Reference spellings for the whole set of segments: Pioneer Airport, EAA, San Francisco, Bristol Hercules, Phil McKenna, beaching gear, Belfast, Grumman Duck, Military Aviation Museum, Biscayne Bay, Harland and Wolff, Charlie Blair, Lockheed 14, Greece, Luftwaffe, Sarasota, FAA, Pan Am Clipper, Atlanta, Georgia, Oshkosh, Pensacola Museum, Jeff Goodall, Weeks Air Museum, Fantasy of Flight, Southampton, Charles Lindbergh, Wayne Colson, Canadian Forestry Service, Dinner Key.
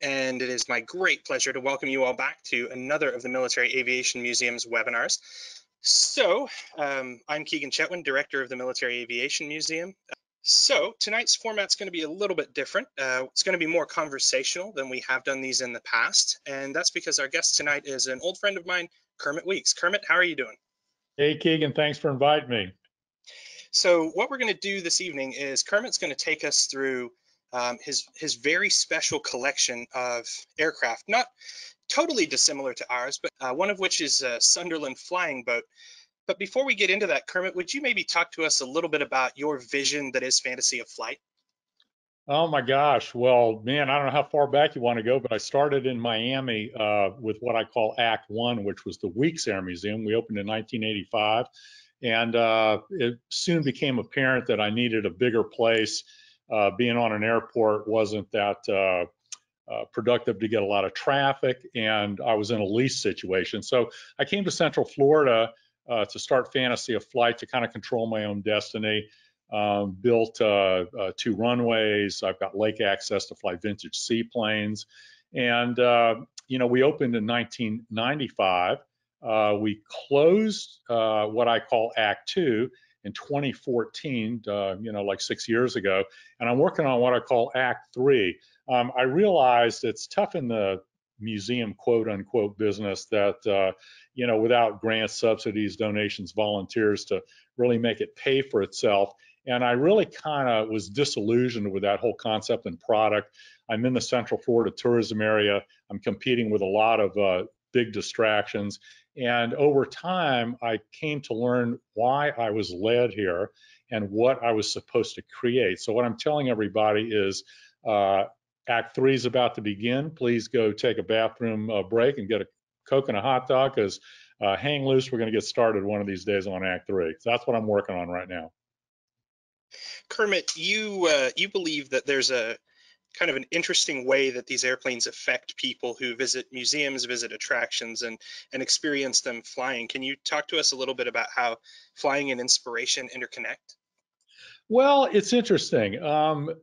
and it is my great pleasure to welcome you all back to another of the Military Aviation Museum's webinars. So, I'm Keegan Chetwin, Director of the Military Aviation Museum. So tonight's format's going to be a little bit different. It's going to be more conversational than we have done these in the past, and that's because our guest tonight is an old friend of mine, Kermit Weeks. Kermit, how are you doing? Hey, Keegan, thanks for inviting me. So what we're going to do this evening is Kermit's going to take us through his very special collection of aircraft, not totally dissimilar to ours, but one of which is a Sunderland flying boat. But before we get into that, Kermit, would you maybe talk to us a little bit about your vision that is Fantasy of Flight? Oh my gosh. Well, man, I don't know how far back you want to go, but I started in Miami with what I call Act One, which was the Weeks Air Museum. We opened in 1985, and it soon became apparent that I needed a bigger place. Being on an airport wasn't that productive to get a lot of traffic, and I was in a lease situation. So I came to Central Florida to start Fantasy of Flight, to kind of control my own destiny. Built 2 runways. I've got lake access to fly vintage seaplanes. And, you know, we opened in 1995. We closed what I call Act 2 in 2014, you know, like 6 years ago. And I'm working on what I call Act 3. I realized it's tough in the museum quote unquote business that you know, without grants, subsidies, donations, volunteers, to really make it pay for itself. And I really kind of was disillusioned with that whole concept and product. I'm in the Central Florida tourism area. I'm competing with a lot of big distractions, and over time I came to learn why I was led here and what I was supposed to create. So what I'm telling everybody is Act 3 is about to begin. Please go take a bathroom break and get a Coke and a hot dog, because hang loose, we're going to get started one of these days on Act 3. So that's what I'm working on right now. Kermit, you believe that there's a kind of an interesting way that these airplanes affect people who visit museums, visit attractions, and experience them flying. Can you talk to us a little bit about how flying and inspiration interconnect? Well, it's interesting.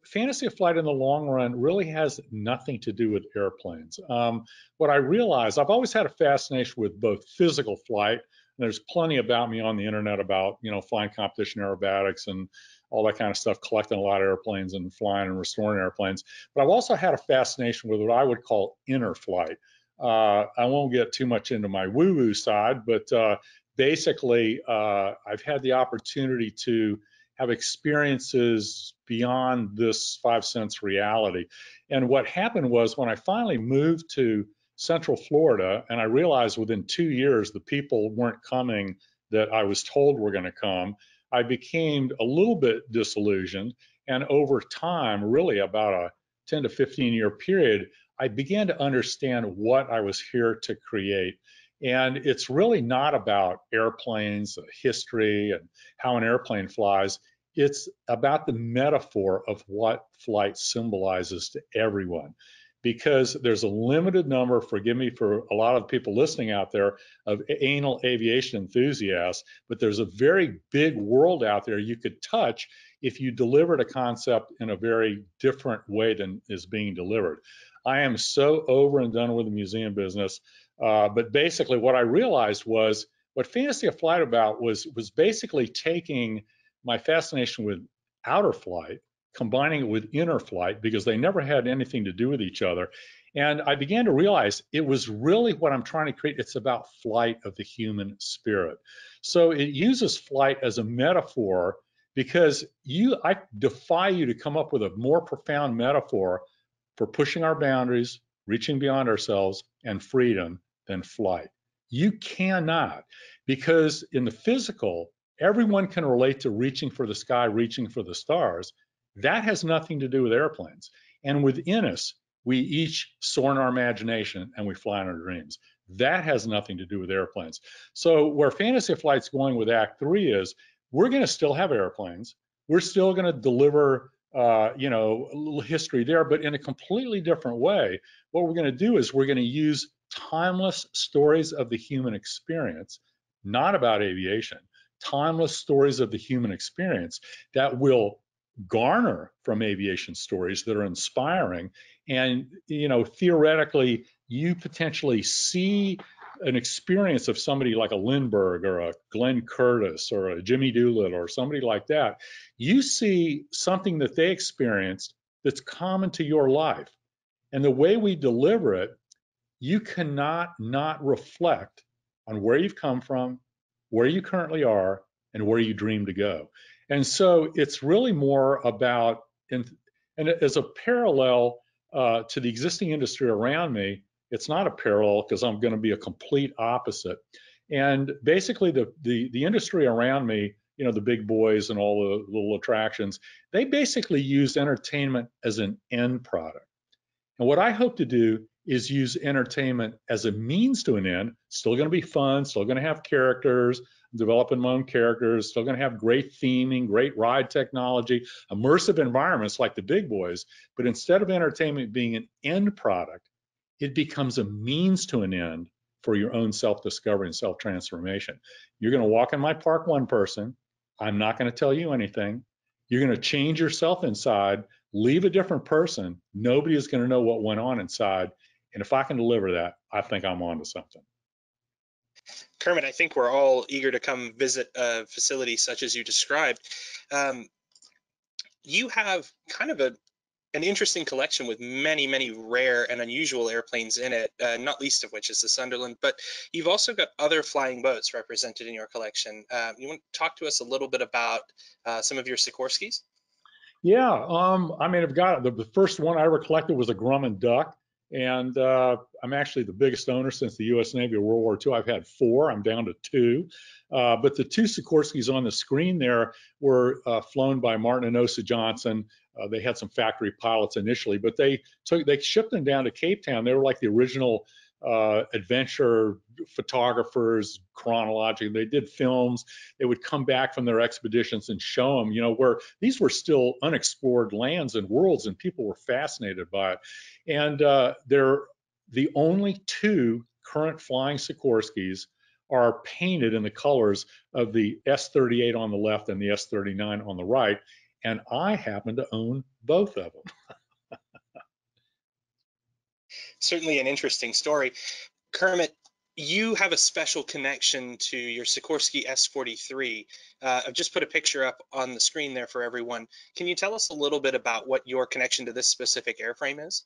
Fantasy of Flight in the long run really has nothing to do with airplanes. What I realized, I've always had a fascination with both physical flight, and there's plenty about me on the internet about, you know, flying competition aerobatics and all that kind of stuff, collecting a lot of airplanes and flying and restoring airplanes. But I've also had a fascination with what I would call inner flight. I won't get too much into my woo-woo side, but basically I've had the opportunity to have experiences beyond this 5 sense reality. And what happened was, when I finally moved to Central Florida, and I realized within 2 years the people weren't coming that I was told were going to come, I became a little bit disillusioned. And over time, really about a 10 to 15 year period, I began to understand what I was here to create. And it's really not about airplanes, history, and how an airplane flies. It's about the metaphor of what flight symbolizes to everyone, because there's a limited number, forgive me for a lot of people listening out there, of anal aviation enthusiasts, but there's a very big world out there you could touch if you delivered a concept in a very different way than is being delivered. I am so over and done with the museum business. But basically what I realized was what Fantasy of Flight about was basically taking my fascination with outer flight, combining it with inner flight, because they never had anything to do with each other. And I began to realize it was really what I'm trying to create. It's about flight of the human spirit. So it uses flight as a metaphor, because I defy you to come up with a more profound metaphor for pushing our boundaries, reaching beyond ourselves, and freedom than flight. You cannot, because in the physical, everyone can relate to reaching for the sky, reaching for the stars. That has nothing to do with airplanes. And within us, we each soar in our imagination and we fly in our dreams. That has nothing to do with airplanes. So where Fantasy of Flight's going with Act 3 is, we're going to still have airplanes. We're still going to deliver you know, a little history there, but in a completely different way. What we're going to do is we're going to use timeless stories of the human experience, not about aviation, timeless stories of the human experience that will garner from aviation stories that are inspiring. And, you know, theoretically, you potentially see an experience of somebody like a Lindbergh or a Glenn Curtiss or a Jimmy Doolittle or somebody like that. You see something that they experienced that's common to your life. And the way we deliver it, you cannot not reflect on where you've come from, where you currently are, and where you dream to go. And so it's really more about, and as a parallel to the existing industry around me, it's not a parallel because I'm going to be a complete opposite. And basically the industry around me, you know, the big boys and all the little attractions, they basically use entertainment as an end product. And what I hope to do is use entertainment as a means to an end. Still going to be fun, still going to have characters, developing my own characters, still going to have great theming, great ride technology, immersive environments like the big boys. But instead of entertainment being an end product, it becomes a means to an end for your own self-discovery and self-transformation. You're going to walk in my park one person. I'm not going to tell you anything. You're going to change yourself inside, leave a different person. Nobody is going to know what went on inside. And if I can deliver that, I think I'm onto something. Kermit, I think we're all eager to come visit a facility such as you described. You have kind of an interesting collection with many, many rare and unusual airplanes in it, not least of which is the Sunderland, but you've also got other flying boats represented in your collection. You want to talk to us a little bit about some of your Sikorskys? Yeah, I mean, I've got the first one I ever collected was a Grumman Duck, and I'm actually the biggest owner since the U.S. Navy of World War II. I've had four, I'm down to two. But the two Sikorskys on the screen there were flown by Martin and Osa Johnson. They had some factory pilots initially, but they shipped them down to Cape Town. They were like the original adventure photographers, chronologically. They did films. They would come back from their expeditions and show them, you know, where these were still unexplored lands and worlds, and people were fascinated by it. And they're the only two current flying Sikorskys are painted in the colors of the S-38 on the left and the S-39 on the right. And I happen to own both of them. Certainly an interesting story. Kermit, you have a special connection to your Sikorsky S-43. I've just put a picture up on the screen there for everyone. Can you tell us a little bit about what your connection to this specific airframe is?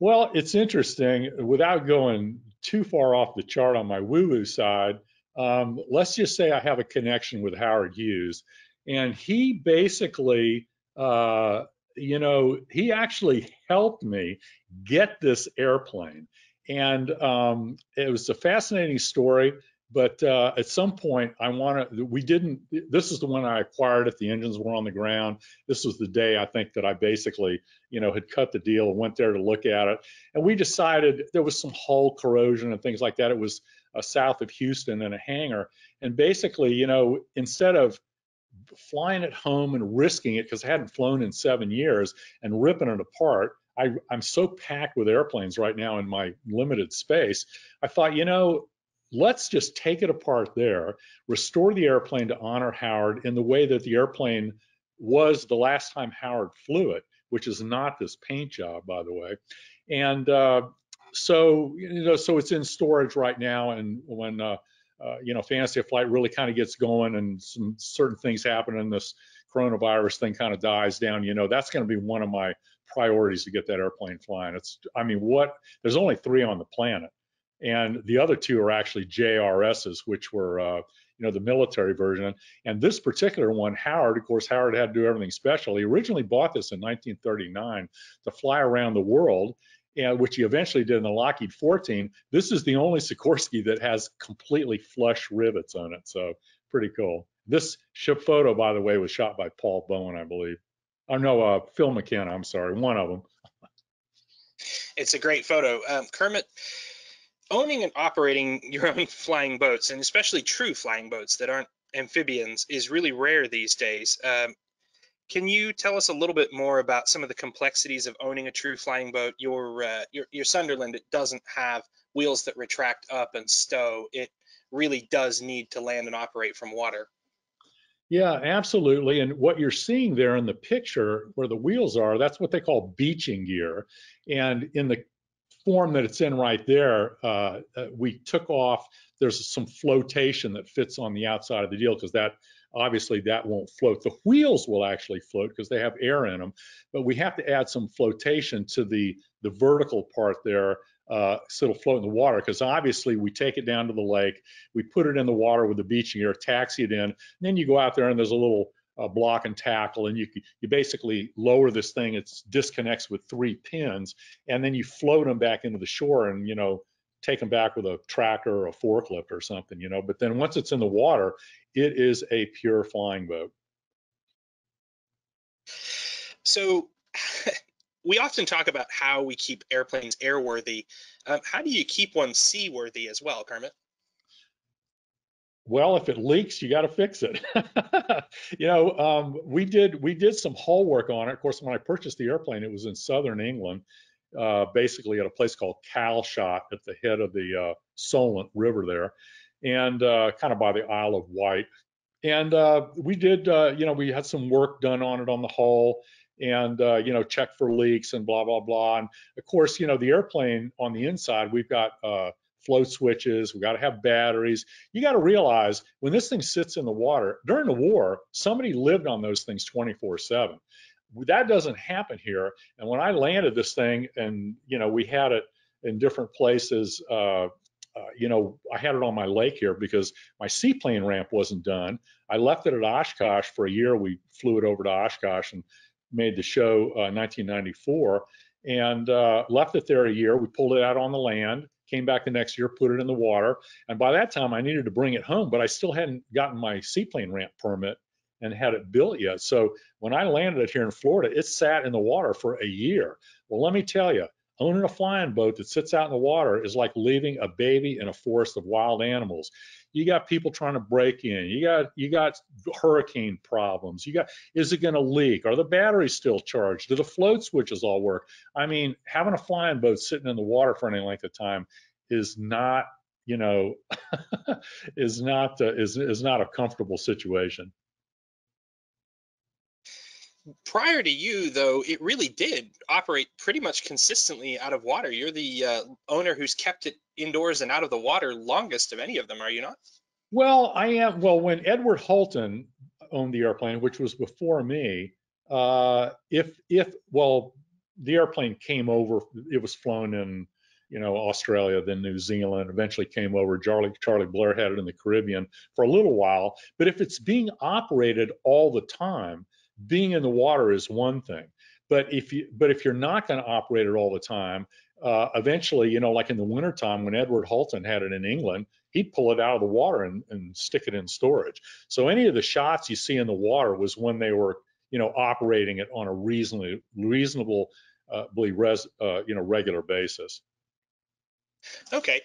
Well, it's interesting. Without going too far off the chart on my woo-woo side, let's just say I have a connection with Howard Hughes. And he basically, you know, he actually helped me get this airplane. And it was a fascinating story, but at some point this is the one I acquired if the engines were on the ground. This was the day I think that I basically, you know, had cut the deal and went there to look at it. And we decided there was some hull corrosion and things like that. It was south of Houston in a hangar. And basically, you know, instead of flying it home and risking it because I hadn't flown in 7 years and ripping it apart. I'm so packed with airplanes right now in my limited space. I thought, you know, let's just take it apart there, restore the airplane to honor Howard in the way that the airplane was the last time Howard flew it, which is not this paint job, by the way. And so, you know, so it's in storage right now. And when, you know, Fantasy of Flight really kind of gets going and some certain things happen and this coronavirus thing kind of dies down, you know, that's going to be one of my priorities to get that airplane flying. It's, I mean, there's only three on the planet. And the other two are actually JRSs, which were, you know, the military version. And this particular one, Howard, of course, Howard had to do everything special. He originally bought this in 1939 to fly around the world. Which he eventually did in the Lockheed 14. This is the only Sikorsky that has completely flush rivets on it, so pretty cool. This ship photo, by the way, was shot by Paul Bowen, I believe. Oh, no, Phil McKenna, I'm sorry, one of them. It's a great photo. Kermit, owning and operating your own flying boats, and especially true flying boats that aren't amphibians, is really rare these days. Can you tell us a little bit more about some of the complexities of owning a true flying boat? Your Sunderland, it doesn't have wheels that retract up and stow. It really does need to land and operate from water. Yeah, absolutely. And what you're seeing there in the picture where the wheels are, that's what they call beaching gear. And in the form that it's in right there, we took off, there's some flotation that fits on the outside of the deal because that obviously that won't float. The wheels will actually float because they have air in them, but we have to add some flotation to the vertical part there so it'll float in the water, because obviously we take it down to the lake, we put it in the water with the beaching gear, taxi it in, and then you go out there and there's a little block and tackle, and you basically lower this thing. It disconnects with 3 pins, and then you float them back into the shore and, you know, take them back with a tracker or a forklift or something, you know. But then once it's in the water, it is a pure flying boat. So we often talk about how we keep airplanes airworthy. How do you keep one seaworthy as well, Kermit? Well, if it leaks, you got to fix it. You know, we did some hull work on it. Of course, when I purchased the airplane, it was in southern England, basically at a place called Calshot at the head of the Solent River there, and kind of by the Isle of Wight. And we did, you know, we had some work done on it on the hull, and you know, check for leaks and blah blah blah. And of course, you know, the airplane on the inside, we've got float switches, we got to have batteries. You got to realize when this thing sits in the water, during the war, somebody lived on those things 24/7. That doesn't happen here. And when I landed this thing, and you know, we had it in different places, you know, I had it on my lake here because my seaplane ramp wasn't done. I left it at Oshkosh for a year. We flew it over to Oshkosh and made the show 1994, and left it there a year. We pulled it out on the land, came back the next year, put it in the water, and by that time I needed to bring it home, but I still hadn't gotten my seaplane ramp permit and had it built yet. So when I landed it here in Florida, it sat in the water for a year. Well, let me tell you, owning a flying boat that sits out in the water is like leaving a baby in a forest of wild animals. You got people trying to break in. You got hurricane problems. You got, is it going to leak? Are the batteries still charged? Do the float switches all work? I mean, having a flying boat sitting in the water for any length of time is not, you know, is not a comfortable situation. Prior to you, though, it really did operate pretty much consistently out of water. You're the owner who's kept it indoors and out of the water longest of any of them, are you not? Well, I am. Well, when Edward Hulton owned the airplane, which was before me, well, the airplane came over. It was flown in, you know, Australia, then New Zealand, eventually came over. Charlie Blair had it in the Caribbean for a little while. But if it's being operated all the time, being in the water is one thing, but if you're not going to operate it all the time, eventually, you know, like in the wintertime when Edward Hulton had it in England, he'd pull it out of the water and stick it in storage. So any of the shots you see in the water was when they were, you know, operating it on a reasonably regular basis. Okay.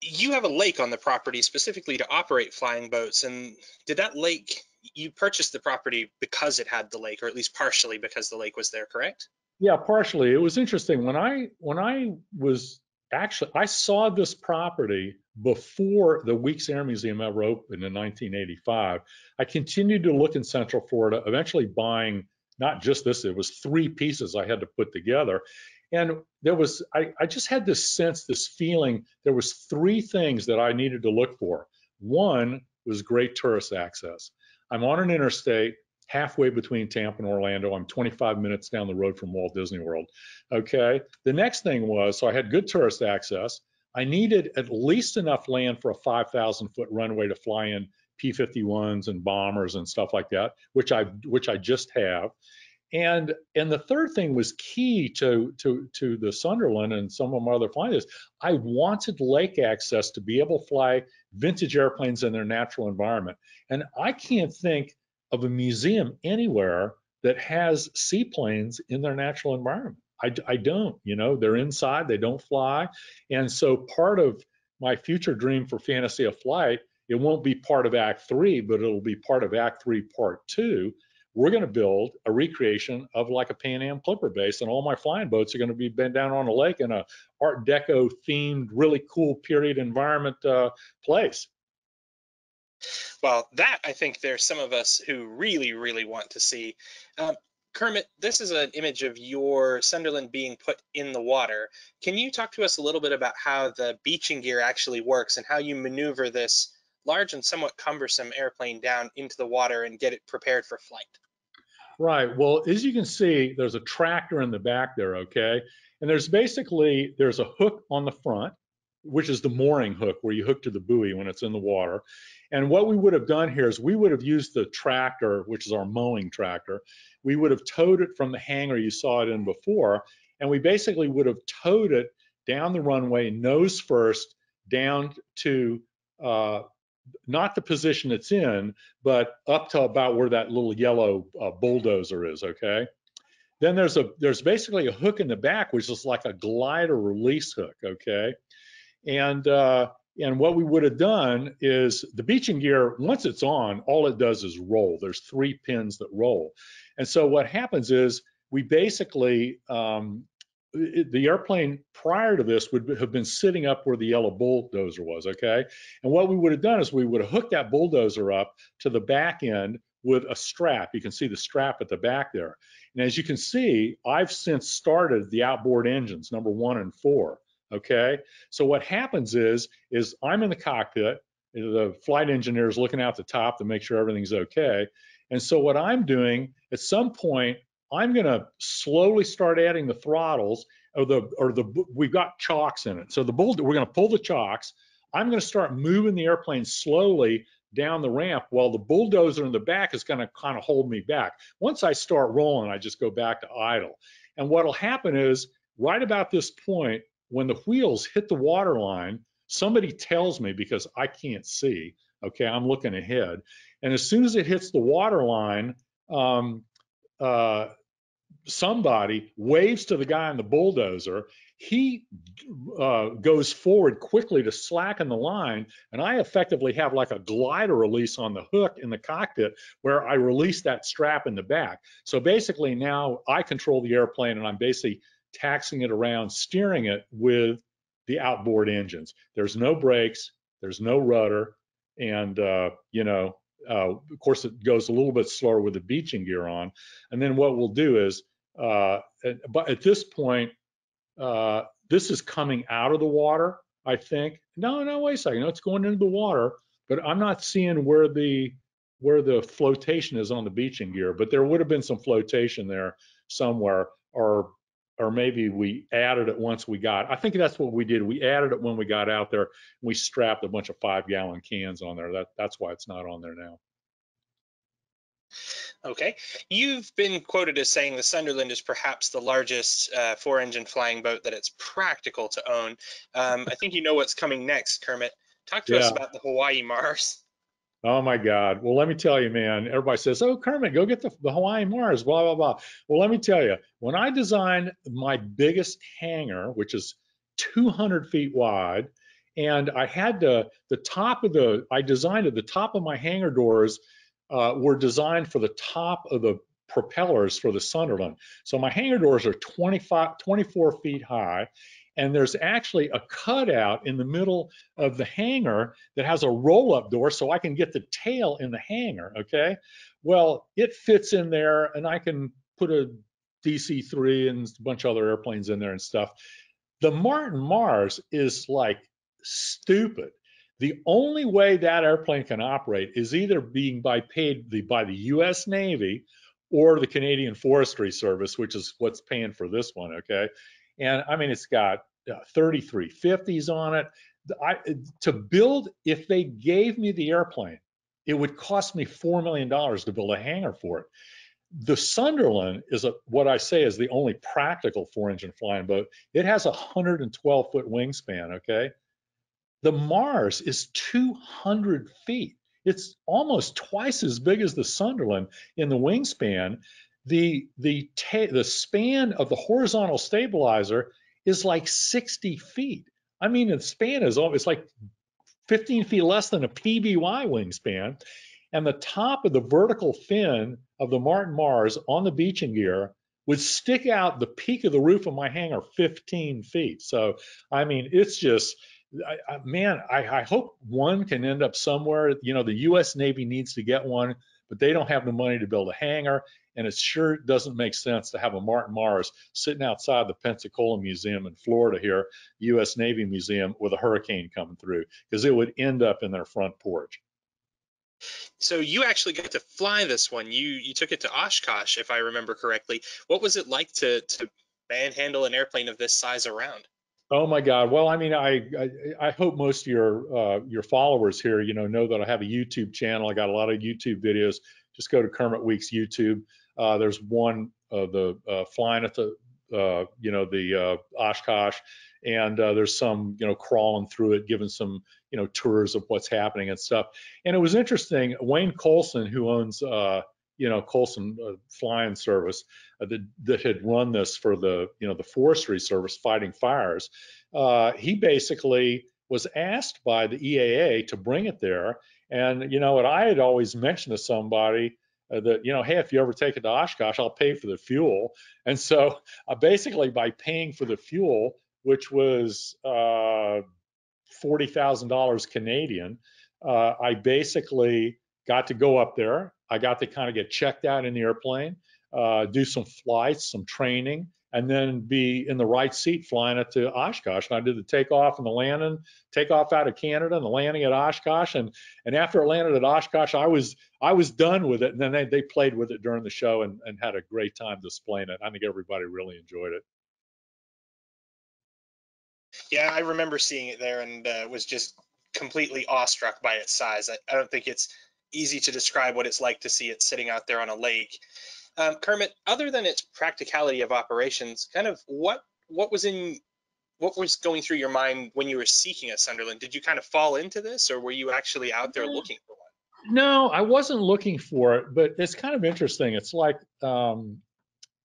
You have a lake on the property specifically to operate flying boats, and did that lake, you purchased the property because it had the lake, or at least partially because the lake was there, correct? Yeah, partially. It was interesting. When I was actually, I saw this property before the Weeks Air Museum ever opened in 1985. I continued to look in Central Florida, eventually buying not just this, it was 3 pieces I had to put together. And there was, I just had this sense, this feeling, there was 3 things that I needed to look for. One was great tourist access. I'm on an interstate halfway between Tampa and Orlando. I'm 25 minutes down the road from Walt Disney World. Okay. The next thing was, so I had good tourist access. I needed at least enough land for a 5,000-foot runway to fly in P-51s and bombers and stuff like that, which I just have. And the third thing was key to the Sunderland and some of my other flying is I wanted lake access to be able to fly vintage airplanes in their natural environment. And I can't think of a museum anywhere that has seaplanes in their natural environment. I don't, you know, they're inside, they don't fly. And so part of my future dream for Fantasy of Flight, it won't be part of Act 3, but it'll be part of Act 3, Part 2. We're going to build a recreation of like a Pan Am Clipper base, and all my flying boats are going to be bent down on a lake in a Art Deco themed, really cool period environment place. Well, that I think there's some of us who really, really want to see. Kermit, this is an image of your Sunderland being put in the water. Can you talk to us a little bit about how the beaching gear actually works and how you maneuver this large and somewhat cumbersome airplane down into the water and get it prepared for flight? Right. Well, as you can see, there's a tractor in the back there, okay? And there's basically, there's a hook on the front, which is the mooring hook where you hook to the buoy when it's in the water. And what we would have done here is we would have used the tractor, which is our mowing tractor. We would have towed it from the hangar you saw it in before, and we basically would have towed it down the runway, nose first, down to not the position it's in, but up to about where that little yellow bulldozer is, okay? Then there's basically a hook in the back, which is like a glider release hook, okay? And what we would have done is the beaching gear, once it's on, all it does is roll. There's three pins that roll. And so what happens is we basically, the airplane prior to this would have been sitting up where the yellow bulldozer was, okay? And what we would have done is we would have hooked that bulldozer up to the back end with a strap. You can see the strap at the back there. And as you can see, I've since started the outboard engines, number 1 and 4. Okay, so what happens is I'm in the cockpit, the flight engineer is looking out the top to make sure everything's okay. And so what I'm doing, at some point, I'm gonna slowly start adding the throttles, we've got chocks in it. So we're gonna pull the chocks. I'm gonna start moving the airplane slowly down the ramp while the bulldozer in the back is gonna kind of hold me back. Once I start rolling, I just go back to idle. And what'll happen is, right about this point, when the wheels hit the water line, somebody tells me because I can't see, okay, I'm looking ahead. And as soon as it hits the water line, somebody waves to the guy on the bulldozer. He goes forward quickly to slacken the line, and I effectively have like a glider release on the hook in the cockpit where I release that strap in the back. So basically now I control the airplane and I'm basically taxing it around, steering it with the outboard engines. There's no brakes, there's no rudder, and of course it goes a little bit slower with the beaching gear on. And then what we'll do is, but at this point, this is coming out of the water, I think. No, wait a second, no, it's going into the water, but I'm not seeing where the flotation is on the beaching gear, but there would have been some flotation there somewhere, or maybe we added it once we got, I think that's what we did. We added it when we got out there. We strapped a bunch of 5-gallon cans on there. That's why it's not on there now. Okay, you've been quoted as saying the Sunderland is perhaps the largest four-engine flying boat that it's practical to own. I think you know what's coming next, Kermit. Talk to us about the Hawaii Mars. Oh my God. Well, let me tell you, man, everybody says, oh, Kermit, go get the Hawaii Mars, blah, blah, blah. Well, let me tell you, when I designed my biggest hangar, which is 200 feet wide, and I had I designed it, the top of my hangar doors were designed for the top of the propellers for the Sunderland. So my hangar doors are 24 feet high. And there's actually a cutout in the middle of the hangar that has a roll-up door so I can get the tail in the hangar, okay? Well, it fits in there, and I can put a DC-3 and a bunch of other airplanes in there and stuff. The Martin Mars is like stupid. The only way that airplane can operate is either being paid by the US Navy or the Canadian Forestry Service, which is what's paying for this one, okay? And I mean, it's got 3350s on it. If they gave me the airplane, it would cost me $4 million to build a hangar for it. The Sunderland is what I say is the only practical four-engine flying boat. It has a 112-foot wingspan, okay? The Mars is 200 feet. It's almost twice as big as the Sunderland in the wingspan. The span of the horizontal stabilizer is like 60 feet. I mean, the span is always like 15 feet less than a PBY wingspan. And the top of the vertical fin of the Martin Mars on the beaching gear would stick out the peak of the roof of my hangar 15 feet. So, I mean, it's just, I hope one can end up somewhere. You know, the U.S. Navy needs to get one, but they don't have the money to build a hangar, and it sure doesn't make sense to have a Martin Mars sitting outside the Pensacola Museum in Florida here, U.S. Navy Museum, with a hurricane coming through, because it would end up in their front porch. So you actually got to fly this one. You took it to Oshkosh, if I remember correctly. What was it like to manhandle an airplane of this size around? Oh my God! Well, I mean, I hope most of your followers here, you know that I have a YouTube channel. I got a lot of YouTube videos. Just go to Kermit Weeks YouTube. There's one of the flying at the Oshkosh, and there's some crawling through it, giving some tours of what's happening and stuff. And it was interesting. Wayne Colson, who owns Colson Flying Service, that had run this for the the Forestry Service fighting fires. He basically was asked by the EAA to bring it there, and what I had always mentioned to somebody that hey, if you ever take it to Oshkosh, I'll pay for the fuel. And so basically by paying for the fuel, which was $40,000 Canadian, I basically got to go up there. I got to kind of get checked out in the airplane, do some flights, some training, and then be in the right seat flying it to Oshkosh. And I did the takeoff and the landing, takeoff out of Canada and the landing at Oshkosh. And after it landed at Oshkosh, I was done with it. And then they played with it during the show and had a great time displaying it. I think everybody really enjoyed it. Yeah, I remember seeing it there and was just completely awestruck by its size. I don't think it's easy to describe what it's like to see it sitting out there on a lake. Kermit, other than its practicality of operations, kind of what was going through your mind when you were seeking a Sunderland? Did you kind of fall into this, or were you actually out there looking for one? No, I wasn't looking for it, but it's kind of interesting. It's like, when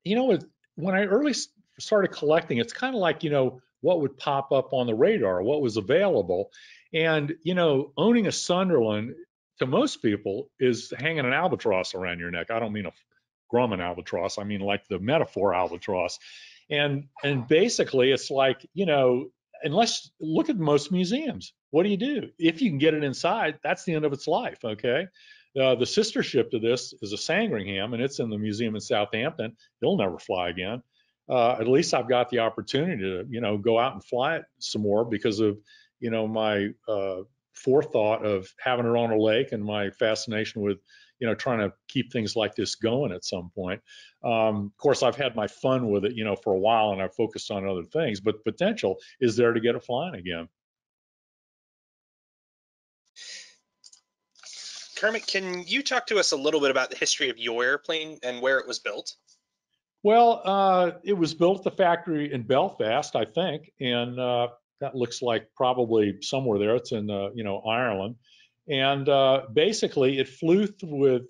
I early started collecting, it's kind of like, what would pop up on the radar, what was available. And, owning a Sunderland, to most people, is hanging an albatross around your neck. I don't mean a Grumman albatross. I mean like the metaphor albatross. And basically, it's like, unless, look at most museums. What do you do? If you can get it inside, that's the end of its life, okay? The sister ship to this is a Sandringham, and it's in the museum in Southampton. It'll never fly again. At least I've got the opportunity to, go out and fly it some more because of, my forethought of having it on a lake and my fascination with trying to keep things like this going at some point. Of course, I've had my fun with it for a while, and I've focused on other things, but potential is there to get it flying again. Kermit, can you talk to us a little bit about the history of your airplane and where it was built? Well, it was built at the factory in Belfast, I think, and that looks like probably somewhere there. It's in Ireland, and basically it started with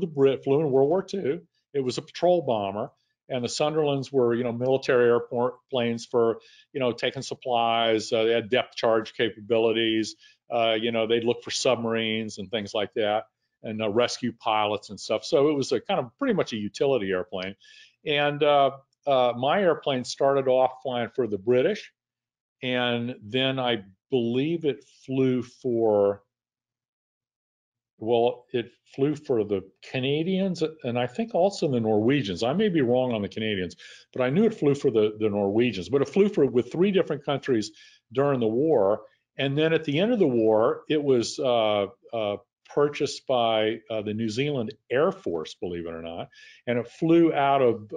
the Brit, flew in World War II. It was a patrol bomber, and the Sunderlands were military airplanes for taking supplies. They had depth charge capabilities. They'd look for submarines and things like that, and rescue pilots and stuff. So it was a kind of pretty much a utility airplane, and my airplane started off flying for the British. And then I believe it flew for the Canadians, and I think also the Norwegians. I may be wrong on the Canadians, but I knew it flew for the Norwegians. But it flew with three different countries during the war. And then at the end of the war, it was purchased by the New Zealand Air Force, believe it or not. And it flew out of,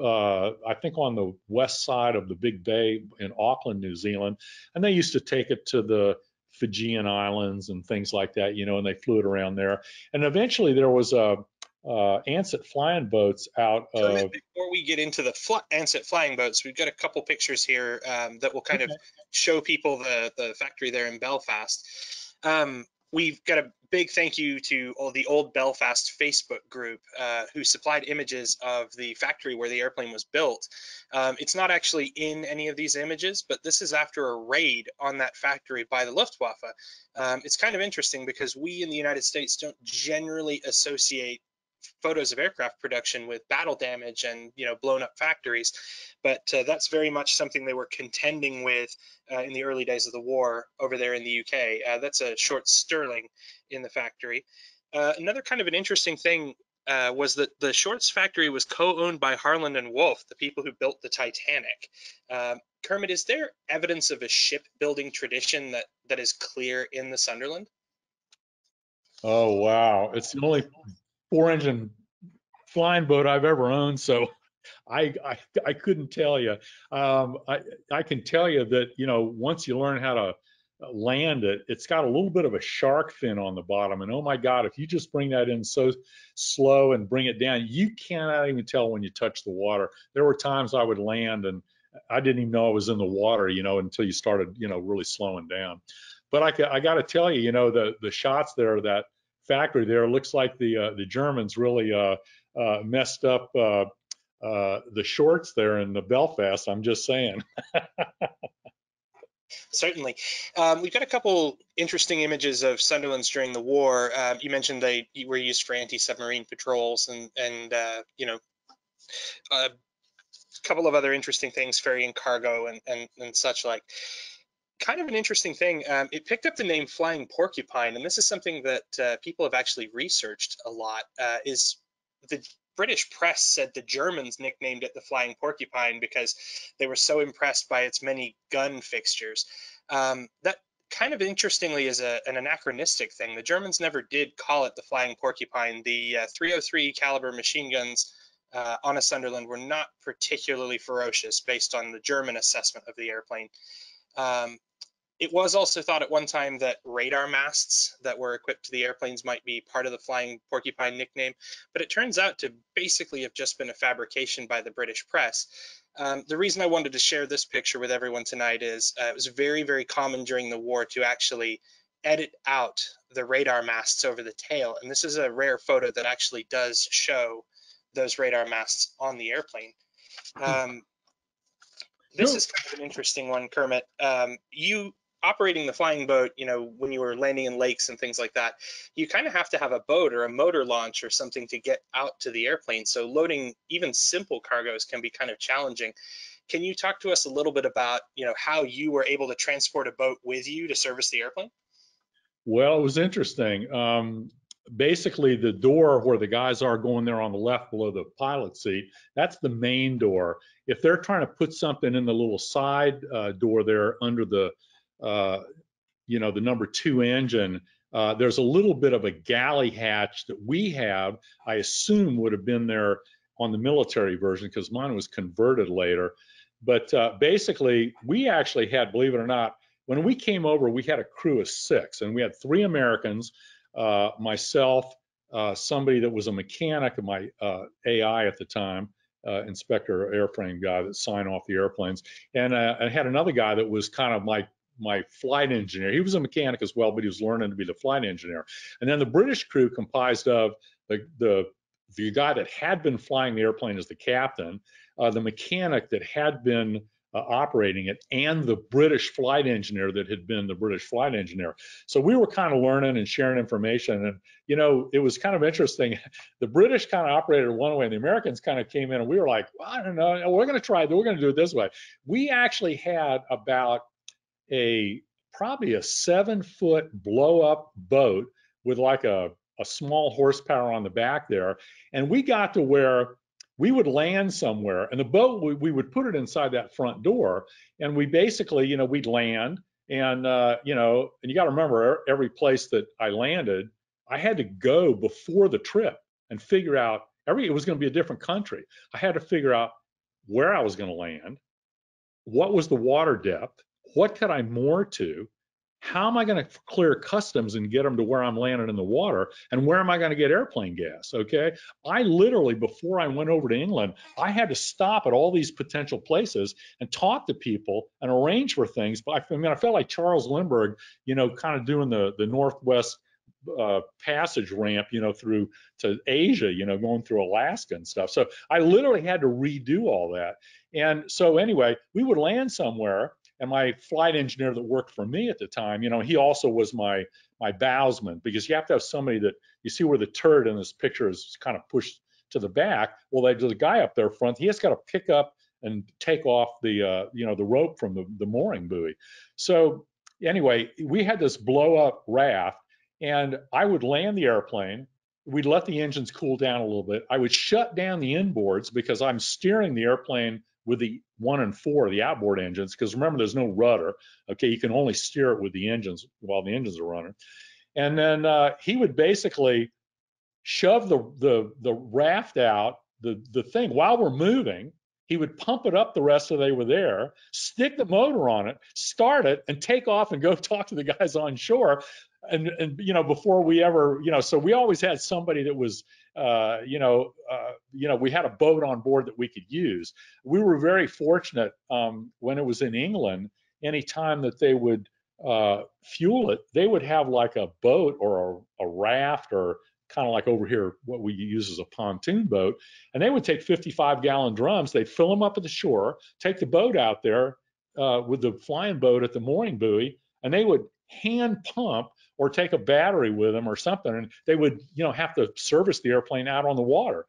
I think, on the west side of the Big Bay in Auckland, New Zealand. And they used to take it to the Fijian Islands and things like that, and they flew it around there. And eventually there was Ansett flying boats out of... Before we get into the Ansett flying boats, we've got a couple pictures here that will kind of show people the factory there in Belfast. We've got a big thank you to the Old Belfast Facebook group who supplied images of the factory where the airplane was built. It's not actually in any of these images, but this is after a raid on that factory by the Luftwaffe. It's kind of interesting because we in the United States don't generally associate photos of aircraft production with battle damage and, you know, blown up factories. But that's very much something they were contending with in the early days of the war over there in the UK. That's a short Stirling in the factory. Another kind of an interesting thing was that the Shorts factory was co-owned by Harland and Wolff, the people who built the Titanic. Kermit, is there evidence of a shipbuilding tradition that is clear in the Sunderland? Oh, wow. It's the only four-engine flying boat I've ever owned, so I couldn't tell you. I can tell you that, you know, once you learn how to land it, it's got a little bit of a shark fin on the bottom, and oh my God, if you just bring that in so slow and bring it down, you cannot even tell when you touch the water. There were times I would land and I didn't even know I was in the water, you know, until you started, you know, really slowing down. But I got to tell you, you know, the shots there, that factory there, looks like the Germans really messed up the Shorts there in the Belfast. I'm just saying. Certainly. We've got a couple interesting images of Sunderlands during the war. You mentioned they were used for anti-submarine patrols and you know, a couple of other interesting things, ferrying cargo and such like. Kind of an interesting thing, it picked up the name Flying Porcupine, and this is something that people have actually researched a lot, is the British press said the Germans nicknamed it the Flying Porcupine because they were so impressed by its many gun fixtures. That kind of interestingly is an anachronistic thing. The Germans never did call it the Flying Porcupine. The 303 caliber machine guns on a Sunderland were not particularly ferocious based on the German assessment of the airplane. It was also thought at one time that radar masts that were equipped to the airplanes might be part of the Flying Porcupine nickname, but it turns out to basically have just been a fabrication by the British press. The reason I wanted to share this picture with everyone tonight is it was very, very common during the war to actually edit out the radar masts over the tail, and this is a rare photo that actually does show those radar masts on the airplane. This is kind of an interesting one, Kermit. You operating the flying boat, you know, when you were landing in lakes and things like that, you kind of have to have a boat or a motor launch or something to get out to the airplane. So loading even simple cargoes can be kind of challenging. Can you talk to us a little bit about, you know, how you were able to transport a boat with you to service the airplane? Well, it was interesting. Basically, the door where the guys are going there on the left below the pilot seat, that's the main door. If they're trying to put something in the little side door there under the, you know, the #2 engine, there's a little bit of a galley hatch that we have, I assume would have been there on the military version because mine was converted later. But basically, we actually had, believe it or not, when we came over, we had a crew of 6, and we had 3 Americans, myself, somebody that was a mechanic, and my AI at the time, inspector airframe guy that signed off the airplanes, and I had another guy that was kind of my flight engineer. He was a mechanic as well, but he was learning to be the flight engineer. And then the British crew comprised of the guy that had been flying the airplane as the captain, the mechanic that had been operating it, and the British flight engineer that had been the British flight engineer. So we were kind of learning and sharing information, and, you know, it was kind of interesting. The British kind of operated one way and the Americans kind of came in, and we were like, well, I don't know, we're going to try, we're going to do it this way. We actually had about probably a 7-foot blow up boat with like a small horsepower on the back there, and we got to where we would land somewhere, and the boat, we would put it inside that front door, and we basically, you know, we'd land, and, you know, and you got to remember, every place that I landed, I had to go before the trip and figure out, it was going to be a different country. I had to figure out where I was going to land, what was the water depth, what could I moor to, how am I going to clear customs and get them to where I'm landing in the water, and where am I going to get airplane gas, okay? I literally, before I went over to England, I had to stop at all these potential places and talk to people and arrange for things. But I mean, I felt like Charles Lindbergh, you know, kind of doing the Northwest passage ramp, you know, through to Asia, you know, going through Alaska and stuff. So I literally had to redo all that. And so anyway, we would land somewhere, And my flight engineer that worked for me at the time, you know, he also was my bowsman, because you have to have somebody that, you see where the turret in this picture is kind of pushed to the back. Well, there's a guy up there front, he has got to pick up and take off the, you know, the rope from the mooring buoy. So anyway, we had this blow up raft, and I would land the airplane. We'd let the engines cool down a little bit. I would shut down the inboards because I'm steering the airplane with the 1 and 4, the outboard engines, because remember, there's no rudder. Okay, you can only steer it with the engines while the engines are running. And then he would basically shove the raft out, the thing, while we're moving. He would pump it up the rest of the day with air, stick the motor on it, start it, and take off and go talk to the guys on shore. And you know, before we ever, you know, so we always had somebody that was, we had a boat on board that we could use. We were very fortunate when it was in England. Any time that they would fuel it, they would have like a boat or a raft, or kind of like over here, what we use as a pontoon boat. And they would take 55-gallon drums. They'd fill them up at the shore, take the boat out there with the flying boat at the mooring buoy, and they would hand pump or take a battery with them or something. And they would, you know, have to service the airplane out on the water.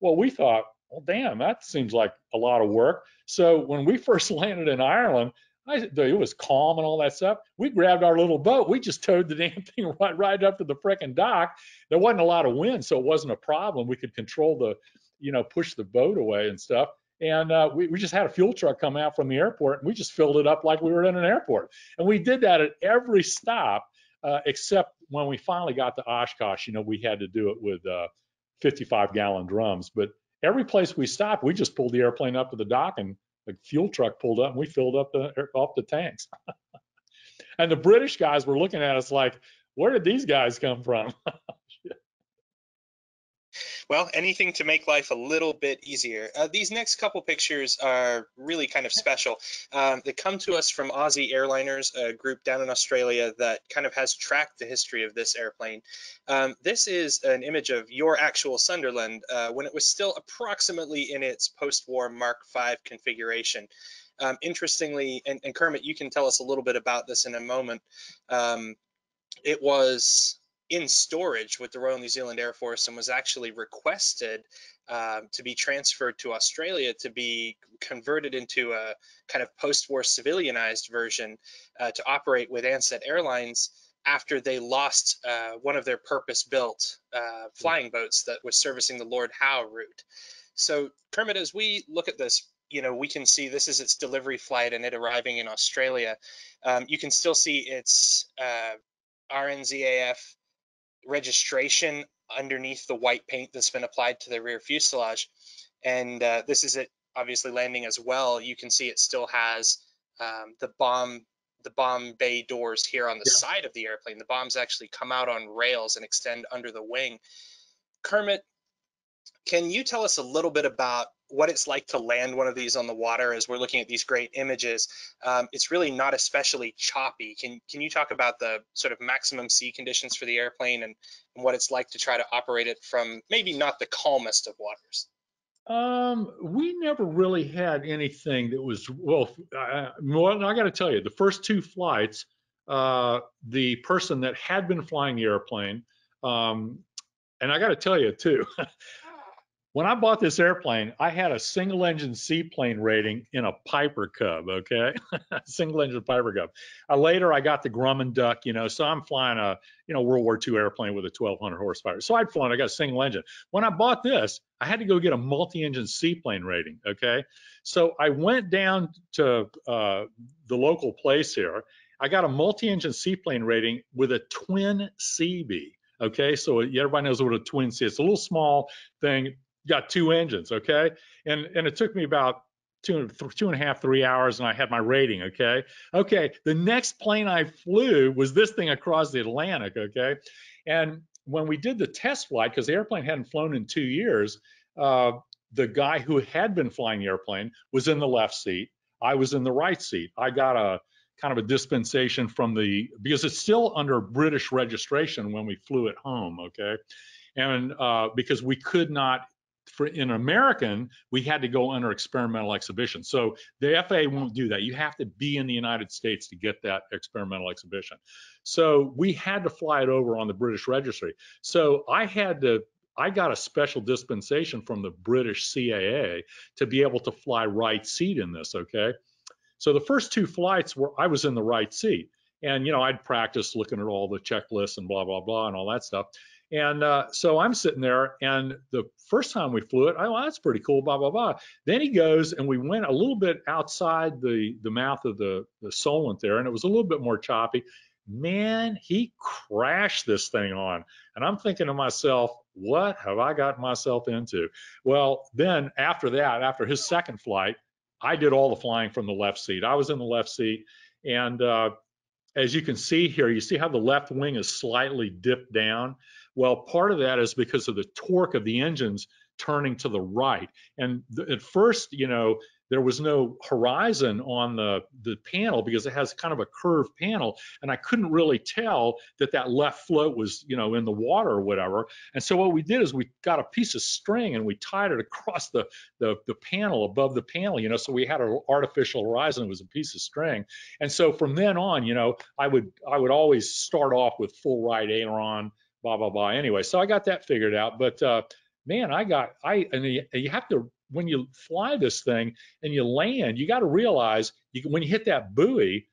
Well, we thought, well, damn, that seems like a lot of work. So when we first landed in Ireland, it was calm and all that stuff. We grabbed our little boat. We just towed the damn thing right up to the frickin' dock. There wasn't a lot of wind, so it wasn't a problem. We could control the, you know, push the boat away and stuff. And we just had a fuel truck come out from the airport, and we just filled it up like we were in an airport. And we did that at every stop, except when we finally got to Oshkosh. You know, we had to do it with 55-gallon drums. But every place we stopped, we just pulled the airplane up to the dock, and the fuel truck pulled up, and we filled up off the tanks. And the British guys were looking at us like, where did these guys come from? Well, anything to make life a little bit easier. These next couple pictures are really kind of special. They come to us from Aussie Airliners, a group down in Australia that kind of has tracked the history of this airplane. This is an image of your actual Sunderland when it was still approximately in its post-war Mark V configuration. Interestingly, and Kermit, you can tell us a little bit about this in a moment, it was in storage with the Royal New Zealand Air Force and was actually requested to be transferred to Australia to be converted into a kind of post-war civilianized version to operate with Ansett Airlines after they lost one of their purpose-built flying boats that was servicing the Lord Howe route. So Kermit, as we look at this, you know, we can see this is its delivery flight and it arriving in Australia. You can still see its RNZAF registration underneath the white paint that's been applied to the rear fuselage, and this is it obviously landing as well. You can see it still has the bomb bay doors here on the side of the airplane. The bombs actually come out on rails and extend under the wing. Kermit, can you tell us a little bit about what it's like to land one of these on the water? As we're looking at these great images, it's really not especially choppy. Can you talk about the sort of maximum sea conditions for the airplane and what it's like to try to operate it from maybe not the calmest of waters? We never really had anything that was, well, I got to tell you, the first two flights, the person that had been flying the airplane, and I got to tell you too, when I bought this airplane, I had a single engine seaplane rating in a Piper Cub, okay? Single engine Piper Cub. Later, I got the Grumman Duck, you know, so I'm flying a, you know, World War II airplane with a 1,200 horsepower. So I'd flown, I got a single engine. When I bought this, I had to go get a multi-engine seaplane rating, okay? So I went down to the local place here. I got a multi-engine seaplane rating with a twin CB, okay? So everybody knows what a twin CB is. It's a little small thing. Got two engines, okay? And it took me about two and a half, 3 hours, and I had my rating, okay? Okay, the next plane I flew was this thing across the Atlantic, okay? And when we did the test flight, because the airplane hadn't flown in 2 years, the guy who had been flying the airplane was in the left seat. I was in the right seat. I got a kind of a dispensation from the, because it's still under British registration when we flew it home, okay? And because we could not for in American, we had to go under experimental exhibition. So the FAA won't do that. You have to be in the United States to get that experimental exhibition. So we had to fly it over on the British registry. So I got a special dispensation from the British CAA to be able to fly right seat in this, okay? So the first two flights were, I was in the right seat. And, you know, I'd practice looking at all the checklists and blah, blah, blah, and all that stuff. And so I'm sitting there, and the first time we flew it, oh, that's pretty cool, blah, blah, blah. Then he goes, and we went a little bit outside the mouth of the Solent there, and it was a little bit more choppy. Man, he crashed this thing on. And I'm thinking to myself, what have I got myself into? Well, then after that, after his second flight, I did all the flying from the left seat. I was in the left seat, and as you can see here, you see how the left wing is slightly dipped down? Well, part of that is because of the torque of the engines turning to the right. And at first, you know, there was no horizon on the panel because it has kind of a curved panel. And I couldn't really tell that that left float was, you know, in the water or whatever. And so what we did is we got a piece of string and we tied it across the panel, above the panel, you know, so we had an artificial horizon. It was a piece of string. And so from then on, you know, I would always start off with full right aileron, blah, blah, blah. Anyway, so I got that figured out. But man, you have to, when you fly this thing and you land, you got to realize when you hit that buoy,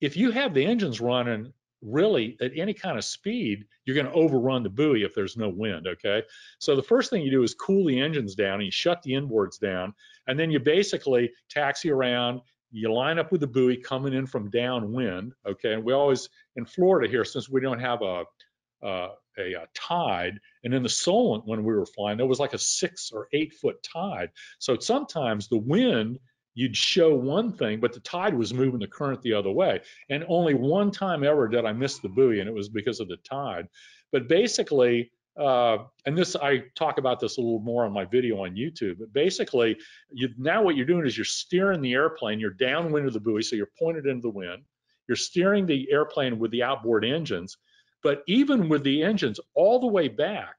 if you have the engines running really at any kind of speed, you're going to overrun the buoy if there's no wind, okay? So the first thing you do is cool the engines down and you shut the inboards down, and then you basically taxi around, you line up with the buoy coming in from downwind, okay? And we always, in Florida here, since we don't have a tide, and in the Solent when we were flying, there was like a 6 or 8 foot tide. So sometimes the wind, you'd show one thing, but the tide was moving the current the other way. And only one time ever did I miss the buoy, and it was because of the tide. But basically, and this, I talk about this a little more on my video on YouTube, but basically, now what you're doing is you're steering the airplane, you're downwind of the buoy, so you're pointed into the wind, you're steering the airplane with the outboard engines. But even with the engines all the way back,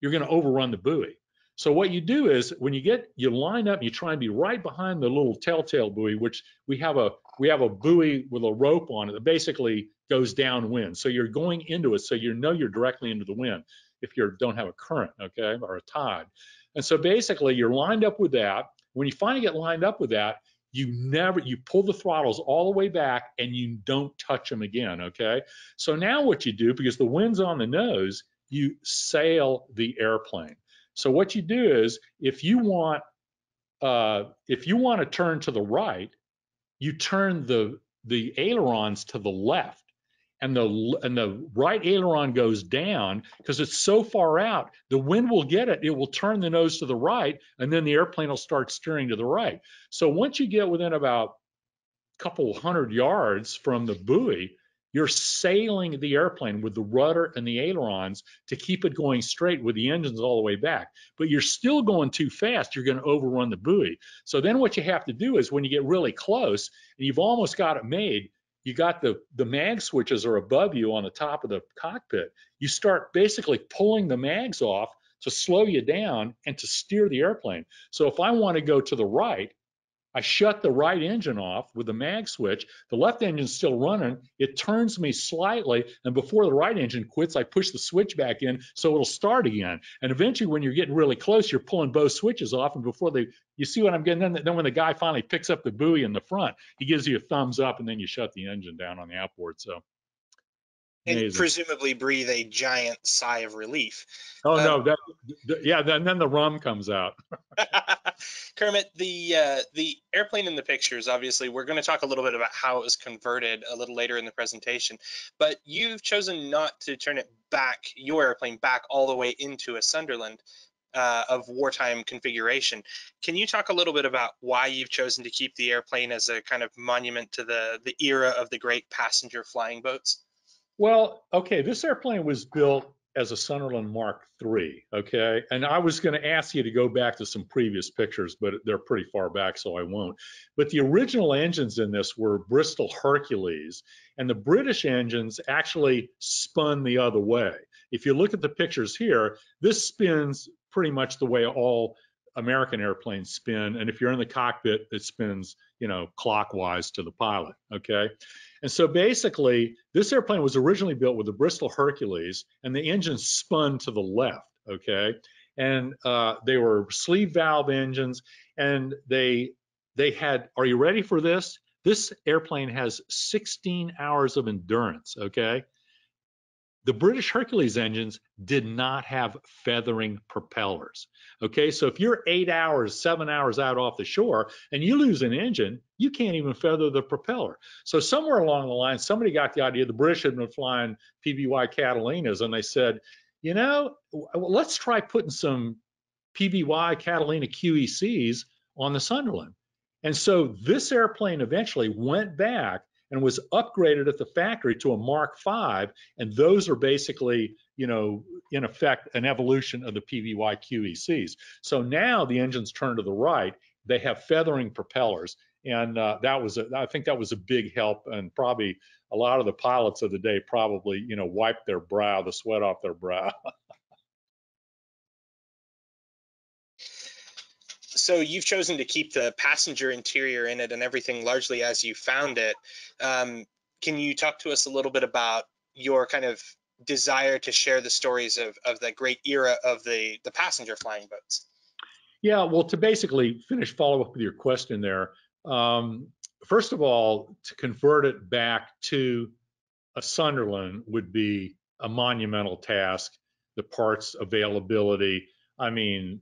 you're going to overrun the buoy. So what you do is when you line up, and you try and be right behind the little telltale buoy, which we have a buoy with a rope on it that basically goes downwind. So you're going into it, so you know you're directly into the wind if you don't have a current, okay, or a tide. And so basically you're lined up with that. When you finally get lined up with that, you pull the throttles all the way back and you don't touch them again, okay? So now what you do, because the wind's on the nose, you sail the airplane. So what you do is, if you want to turn to the right, you turn the ailerons to the left. And the right aileron goes down because it's so far out, the wind will get it. It will turn the nose to the right, and then the airplane will start steering to the right. So once you get within about a couple hundred yards from the buoy, you're sailing the airplane with the rudder and the ailerons to keep it going straight with the engines all the way back. But you're still going too fast. You're going to overrun the buoy. So then what you have to do is when you get really close and you've almost got it made, you got the mag switches are above you on the top of the cockpit. You start basically pulling the mags off to slow you down and to steer the airplane. So if I want to go to the right, I shut the right engine off with the mag switch. The left engine's still running. It turns me slightly, and before the right engine quits, I push the switch back in so it'll start again. And eventually, when you're getting really close, you're pulling both switches off, and before you see what I'm getting? Then when the guy finally picks up the buoy in the front, he gives you a thumbs up, and then you shut the engine down on the outboard. So, amazing. And presumably breathe a giant sigh of relief. Oh, no, yeah, and then the rum comes out. Kermit, the airplane in the pictures, obviously, we're going to talk a little bit about how it was converted a little later in the presentation, but you've chosen not to turn it back, your airplane back all the way into a Sunderland of wartime configuration. Can you talk a little bit about why you've chosen to keep the airplane as a kind of monument to the era of the great passenger flying boats? Well, okay, this airplane was built as a Sunderland Mark III, okay? And I was gonna ask you to go back to some previous pictures, but they're pretty far back, so I won't. But the original engines in this were Bristol Hercules, and the British engines actually spun the other way. If you look at the pictures here, this spins pretty much the way all American airplanes spin. And if you're in the cockpit, it spins, you know, clockwise to the pilot, okay? And so basically, this airplane was originally built with the Bristol Hercules, and the engine spun to the left, okay? And they were sleeve valve engines, and they had, are you ready for this? This airplane has 16 hours of endurance, okay? The British Hercules engines did not have feathering propellers, okay? So if you're 8 hours, 7 hours out off the shore and you lose an engine, you can't even feather the propeller. So somewhere along the line, somebody got the idea, the British had been flying PBY Catalinas, and they said, you know, let's try putting some PBY Catalina QECs on the Sunderland. And so this airplane eventually went back and was upgraded at the factory to a Mark V, and those are basically, you know, in effect, an evolution of the PBY QECs. So now the engines turn to the right, they have feathering propellers, and that was, I think that was a big help, and probably a lot of the pilots of the day probably, you know, wiped their brow, the sweat off their brow. So you've chosen to keep the passenger interior in it and everything largely as you found it. Can you talk to us a little bit about your kind of desire to share the stories of the great era of the passenger flying boats? Yeah, well, to basically finish follow up with your question there, first of all, to convert it back to a Sunderland would be a monumental task. The parts availability, I mean,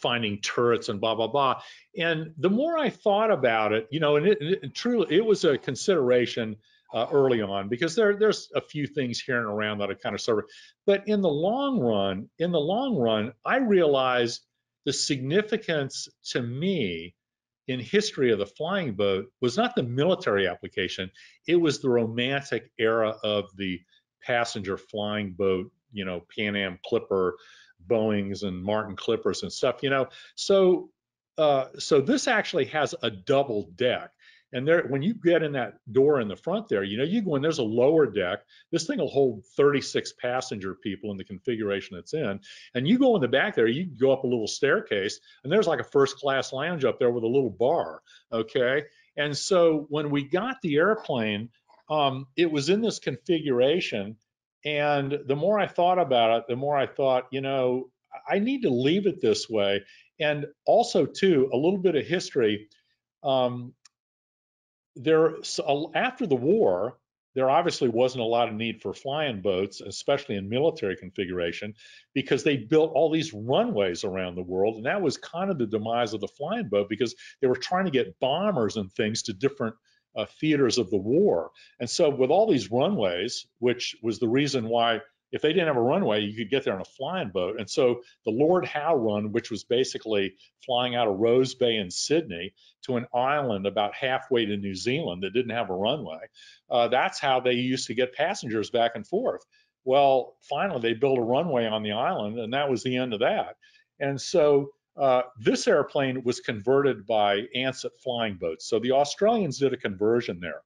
finding turrets and blah, blah, blah. And the more I thought about it, you know, and it truly, it was a consideration early on, because there's a few things here and around that I kind of surveyed. But in the long run, I realized the significance to me in history of the flying boat was not the military application, it was the romantic era of the passenger flying boat, you know, Pan Am Clipper, Boeings and Martin Clippers and stuff, you know. So so this actually has a double deck, and there, when you get in that door in the front there, you know, you go in, there's a lower deck. This thing will hold 36 passenger people in the configuration it's in, and you go in the back there, you go up a little staircase, and there's like a first class lounge up there with a little bar, okay? And so when we got the airplane, it was in this configuration. And the more I thought about it, the more I thought, you know, I need to leave it this way. And also, too, a little bit of history. After the war, there obviously wasn't a lot of need for flying boats, especially in military configuration, because they built all these runways around the world. And that was kind of the demise of the flying boat, because they were trying to get bombers and things to different theaters of the war. And so with all these runways, which was the reason why, if they didn't have a runway, you could get there on a flying boat. And so the Lord Howe run, which was basically flying out of Rose Bay in Sydney to an island about halfway to New Zealand that didn't have a runway, that's how they used to get passengers back and forth. Well, finally they built a runway on the island, and that was the end of that. And so this airplane was converted by Ansett flying boats. So the Australians did a conversion there.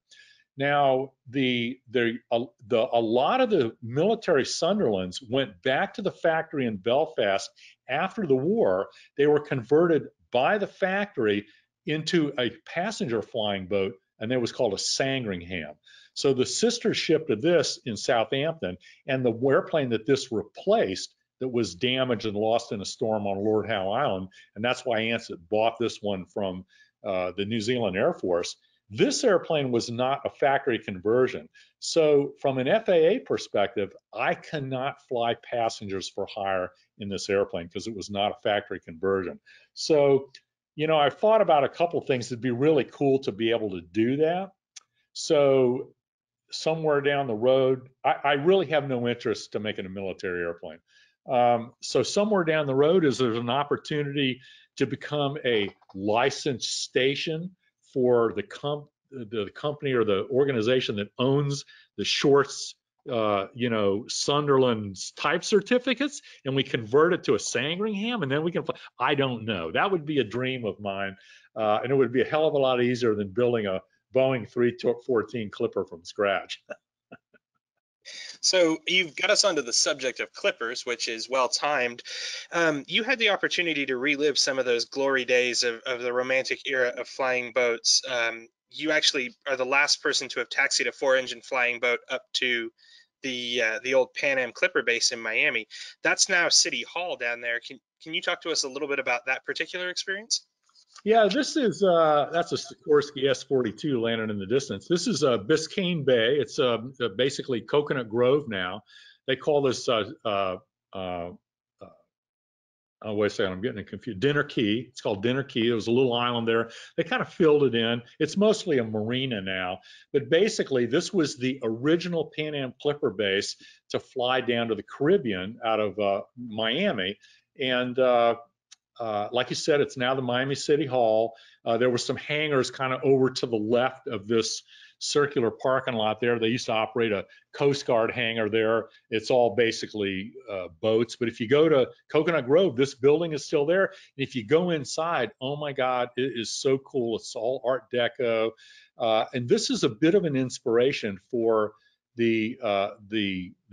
Now, a lot of the military Sunderlands went back to the factory in Belfast after the war. They were converted by the factory into a passenger flying boat, and it was called a Sandringham. So the sister ship to this in Southampton, and the airplane that this replaced, that was damaged and lost in a storm on Lord Howe Island, and that's why Ansett bought this one from the New Zealand Air Force. This airplane was not a factory conversion. So from an FAA perspective, I cannot fly passengers for hire in this airplane because it was not a factory conversion. So, you know, I've thought about a couple of things. It'd be really cool to be able to do that. So somewhere down the road, I really have no interest to making a military airplane. So somewhere down the road there's an opportunity to become a licensed station for the company or the organization that owns the Shorts, you know, Sunderland's type certificates, and we convert it to a Sandringham, and then we can fly. I don't know. That would be a dream of mine, and it would be a hell of a lot easier than building a Boeing 314 Clipper from scratch. So you've got us onto the subject of Clippers, which is well-timed. You had the opportunity to relive some of those glory days of the romantic era of flying boats. You actually are the last person to have taxied a four-engine flying boat up to the old Pan Am Clipper base in Miami. That's now City Hall down there. Can you talk to us a little bit about that particular experience? Yeah, this is that's a Sikorsky S-42 landing in the distance. This is Biscayne Bay. It's basically Coconut Grove now. They call this wait a second, I'm getting confused. Dinner Key. It's called Dinner Key. There was a little island there. They kind of filled it in. It's mostly a marina now, but basically this was the original Pan Am Clipper base to fly down to the Caribbean out of Miami, and like you said, it's now the Miami City Hall. There were some hangars kind of over to the left of this circular parking lot there. They used to operate a Coast Guard hangar there. It's all basically boats. But if you go to Coconut Grove, this building is still there. And if you go inside, oh my God, it is so cool. It's all Art Deco. And this is a bit of an inspiration for the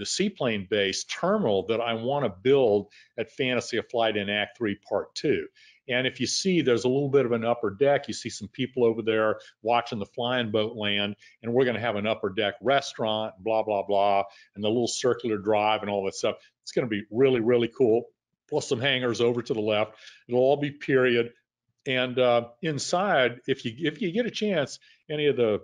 seaplane base terminal that I want to build at Fantasy of Flight in Act 3, Part 2. And if you see, there's a little bit of an upper deck. You see some people over there watching the flying boat land, and we're going to have an upper deck restaurant, blah, blah, blah, and the little circular drive and all that stuff. It's going to be really, really cool, plus some hangars over to the left. It'll all be period. And inside, if you get a chance, any of the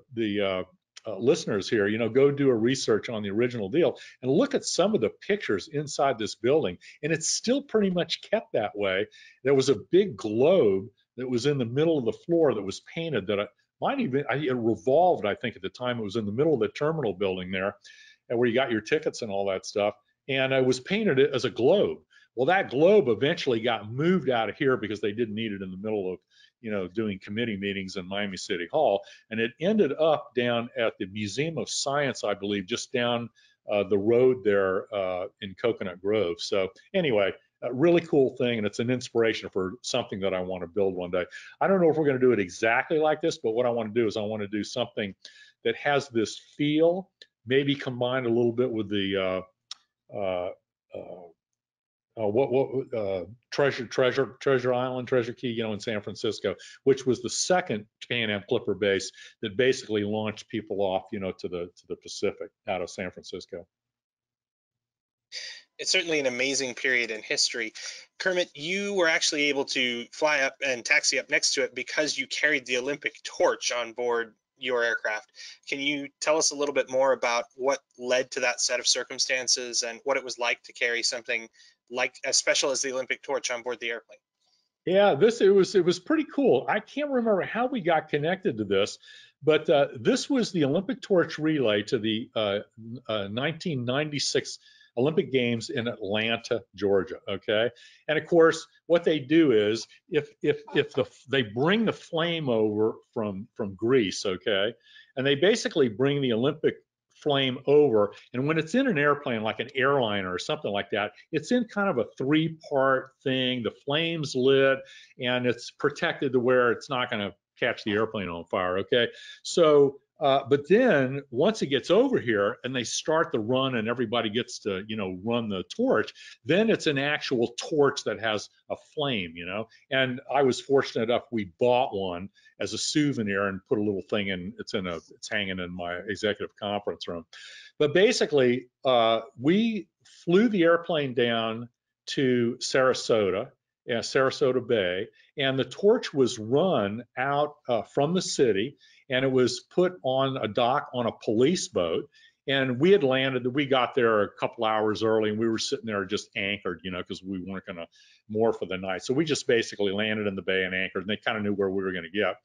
listeners here, you know, go do a research on the original deal and look at some of the pictures inside this building, and it's still pretty much kept that way. There was a big globe that was in the middle of the floor that was painted that it revolved, I think at the time it was in the middle of the terminal building there, and where you got your tickets and all that stuff, and it was painted as a globe. Well, that globe eventually got moved out of here because they didn't need it in the middle of, you know, doing committee meetings in Miami City Hall. And it ended up down at the Museum of Science, I believe, just down the road there in Coconut Grove. So anyway, a really cool thing, and it's an inspiration for something that I want to build one day. I don't know if we're going to do it exactly like this, but what I want to do is I want to do something that has this feel, maybe combined a little bit with the Treasure Key, you know, in San Francisco, which was the second Pan Am Clipper base that basically launched people off, you know, to the Pacific out of San Francisco. It's certainly an amazing period in history. Kermit, you were actually able to fly up and taxi up next to it because you carried the Olympic torch on board your aircraft. Can you tell us a little bit more about what led to that set of circumstances and what it was like to carry something like as special as the Olympic torch on board the airplane? Yeah, it was pretty cool. I can't remember how we got connected to this, but this was the Olympic torch relay to the 1996 Olympic Games in Atlanta, Georgia. Okay, and of course, what they do is if they bring the flame over from Greece, okay, and they basically bring the Olympic flame over, and when it's in an airplane like an airliner or something like that, it's in kind of a three-part thing. The flame's lit and it's protected to where it's not going to catch the airplane on fire, okay? So but then once it gets over here and they start the run and everybody gets to, you know, run the torch, then it's an actual torch that has a flame, you know. And I was fortunate enough, we bought one as a souvenir and put a little thing in. It's hanging in my executive conference room. But basically, we flew the airplane down to Sarasota. Sarasota Bay, and the torch was run out from the city, and it was put on a dock on a police boat. And we had landed, we got there a couple hours early, and we were sitting there just anchored, you know, because we weren't going to moor for the night. So we just basically landed in the bay and anchored, and they kind of knew where we were going to get.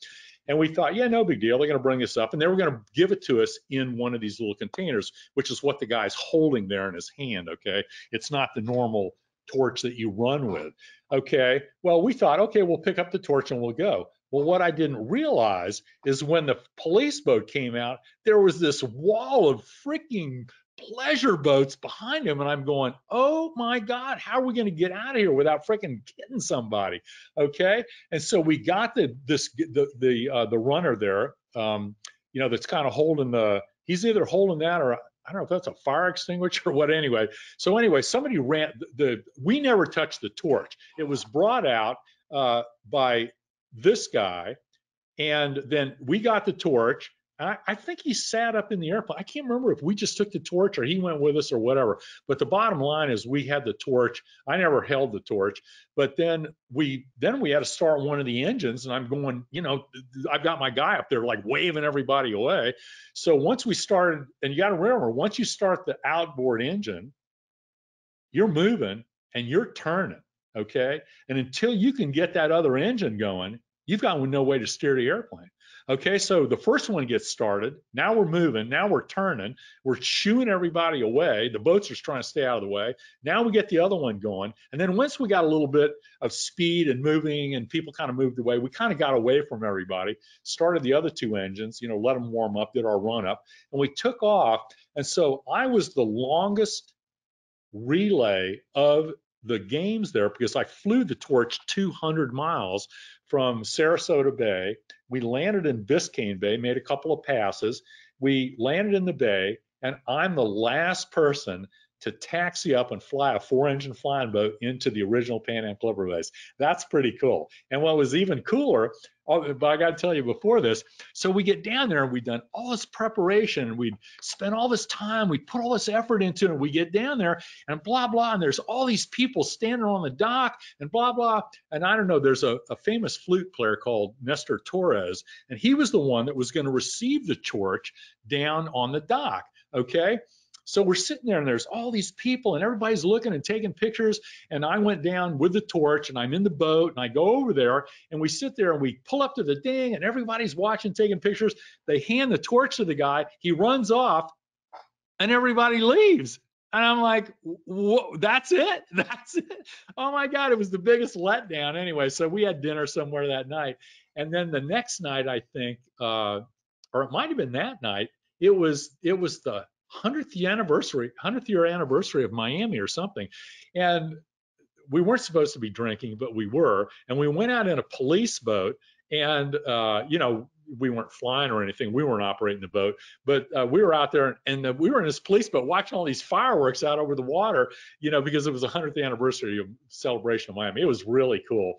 And we thought, yeah, no big deal. They're going to bring this up, and they were going to give it to us in one of these little containers, which is what the guy's holding there in his hand, okay? It's not the normal torch that you run with. Okay, well, we thought, okay, we'll pick up the torch and we'll go. Well, what I didn't realize is when the police boat came out, there was this wall of freaking pleasure boats behind him, and I'm going, oh my God, how are we going to get out of here without freaking getting somebody? Okay, and so we got the runner there, you know, that's kind of holding he's either holding that or I don't know if that's a fire extinguisher or what anyway. So anyway, somebody ran the, we never touched the torch. It was brought out by this guy. And then we got the torch. I think he sat up in the airplane. I can't remember if we just took the torch or he went with us or whatever. But the bottom line is we had the torch. I never held the torch. But then we had to start one of the engines, and I'm going, you know, I've got my guy up there like waving everybody away. So once we started, and you got to remember, once you start the outboard engine, you're moving and you're turning, okay? And until you can get that other engine going, you've got no way to steer the airplane. Okay, so the first one gets started. Now we're moving. Now we're turning. We're shooing everybody away. The boats are trying to stay out of the way. Now we get the other one going. And then once we got a little bit of speed and moving and people kind of moved away, we kind of got away from everybody, started the other two engines, you know, let them warm up, did our run up, and we took off. And so I was the longest relay of the games there because I flew the torch 200 miles from Sarasota Bay. We landed in Biscayne Bay, made a couple of passes. We landed in the bay, and I'm the last person to taxi up and fly a four-engine flying boat into the original Pan Am Clipper base. That's pretty cool. And what was even cooler, but I got to tell you before this, so we get down there and we'd done all this preparation, and we'd spent all this time, we put all this effort into it, and we get down there and blah, blah, and there's all these people standing on the dock and blah, blah. And I don't know, there's a famous flute player called Nestor Torres, and he was the one that was going to receive the torch down on the dock, okay? So we're sitting there and there's all these people and everybody's looking and taking pictures. And I went down with the torch and I'm in the boat and I go over there and we sit there and we pull up to the ding and everybody's watching, taking pictures. They hand the torch to the guy. He runs off and everybody leaves. And I'm like, whoa, that's it? That's it? Oh my God, it was the biggest letdown anyway. So we had dinner somewhere that night. And then the next night, I think, or it might've been that night, it was the 100th year anniversary of Miami or something. And we weren't supposed to be drinking, but we were. And we went out in a police boat and, you know, we weren't flying or anything. We weren't operating the boat, but we were out there and we were in this police boat watching all these fireworks out over the water, you know, because it was the 100th anniversary of celebration of Miami. It was really cool.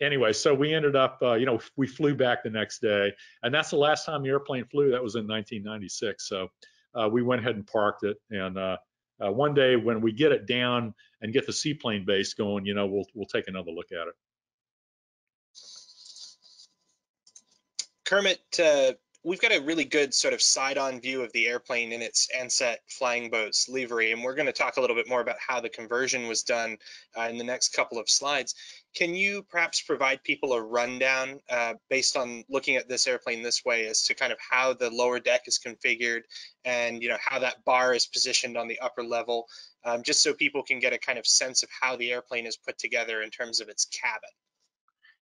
Anyway, so we ended up, you know, we flew back the next day and that's the last time the airplane flew. That was in 1996. So, we went ahead and parked it, and one day when we get it down and get the seaplane base going, you know, we'll take another look at it. Kermit, we've got a really good sort of side-on view of the airplane in its Ansett flying boat's livery, and we're going to talk a little bit more about how the conversion was done in the next couple of slides. Can you perhaps provide people a rundown based on looking at this airplane this way as to kind of how the lower deck is configured and, you know, how that bar is positioned on the upper level, just so people can get a kind of sense of how the airplane is put together in terms of its cabin?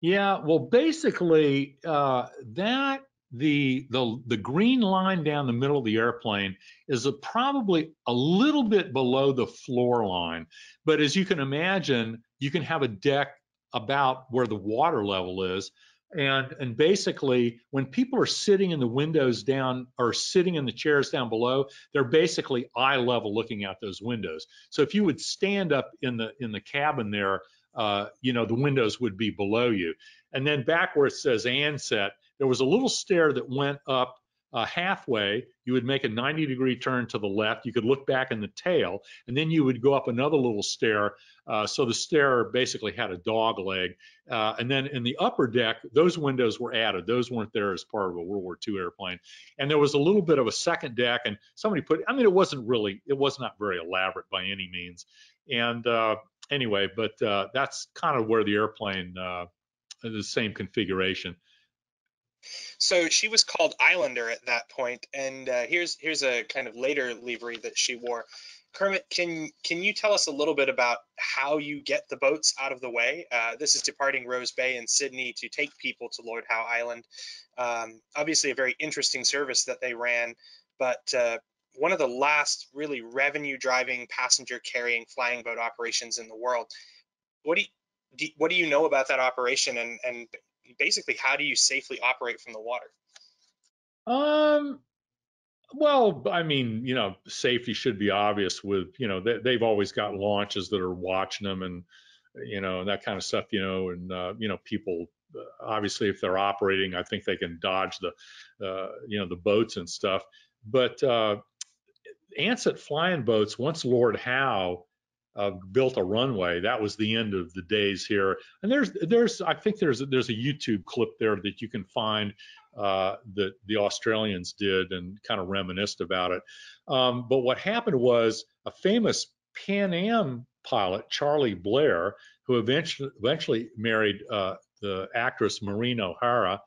Yeah, well, basically that the green line down the middle of the airplane is probably a little bit below the floor line. But as you can imagine, you can have a deck about where the water level is. And basically, when people are sitting in the windows down or sitting in the chairs down below, they're basically eye level looking out those windows. So if you would stand up in the cabin there, you know, the windows would be below you. And then back where it says Ansett, there was a little stair that went up halfway. You would make a 90-degree turn to the left. You could look back in the tail, and then you would go up another little stair. So the stair basically had a dog leg. And then in the upper deck, those windows were added. Those weren't there as part of a World War II airplane. And there was a little bit of a second deck, and somebody put, I mean, it was not very elaborate by any means. And anyway, but that's kind of where the airplane, the same configuration. So she was called Islander at that point, and here's a kind of later livery that she wore. Kermit, can you tell us a little bit about how you get the boats out of the way? This is departing Rose Bay in Sydney to take people to Lord Howe Island. Obviously a very interesting service that they ran, but one of the last really revenue-driving, passenger-carrying flying boat operations in the world. What do you know about that operation, and basically how do you safely operate from the water? Well, I mean, you know, safety should be obvious with, you know, they've always got launches that are watching them and, you know, that kind of stuff, you know, and, you know, people, obviously, if they're operating, I think they can dodge the, you know, the boats and stuff. But Ansett flying boats, once Lord Howe built a runway, that was the end of the days here. And I think there's a YouTube clip there that you can find that the Australians did and kind of reminisced about it. But what happened was a famous Pan Am pilot, Charlie Blair, who eventually married the actress Maureen O'Hara.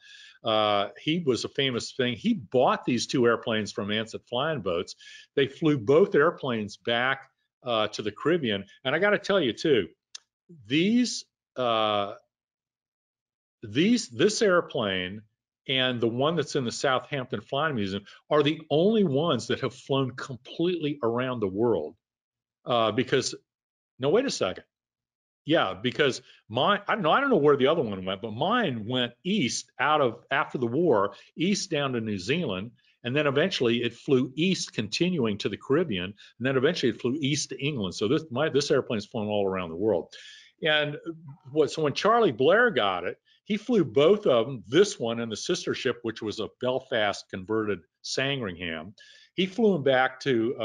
He was a famous thing. He bought these two airplanes from Ansett Flying Boats. They flew both airplanes back to the Caribbean. And I got to tell you too, this airplane and the one that's in the Southampton Flying Museum are the only ones that have flown completely around the world. Because, no, wait a second. Yeah, because mine, I don't know where the other one went, but mine went east after the war, east down to New Zealand, and then eventually it flew east, continuing to the Caribbean, and then eventually it flew east to England. So this airplane's flown all around the world. And so when Charlie Blair got it, he flew both of them, this one and the sister ship, which was a Belfast converted Sandringham. He flew him back to,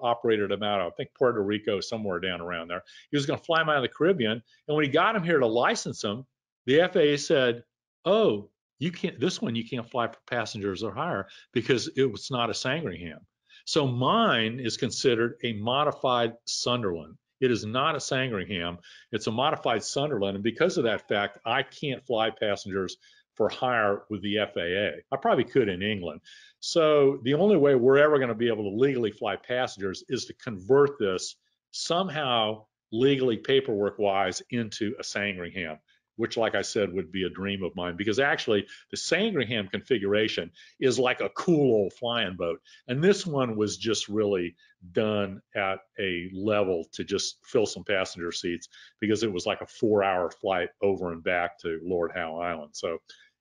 operated him out of, I think, Puerto Rico, somewhere down around there. He was going to fly him out of the Caribbean. And when he got him here to license him, the FAA said, oh, you can't, this one you can't fly for passengers or higher because it was not a Sandringham. So mine is considered a modified Sunderland. It is not a Sandringham. It's a modified Sunderland. And because of that fact, I can't fly passengers for hire with the FAA. I probably could in England. So the only way we're ever going to be able to legally fly passengers is to convert this somehow legally, paperwork-wise, into a Sandringham, which, like I said, would be a dream of mine, because actually the Sandringham configuration is like a cool old flying boat. And this one was just really done at a level to just fill some passenger seats, because it was like a 4-hour flight over and back to Lord Howe Island. So,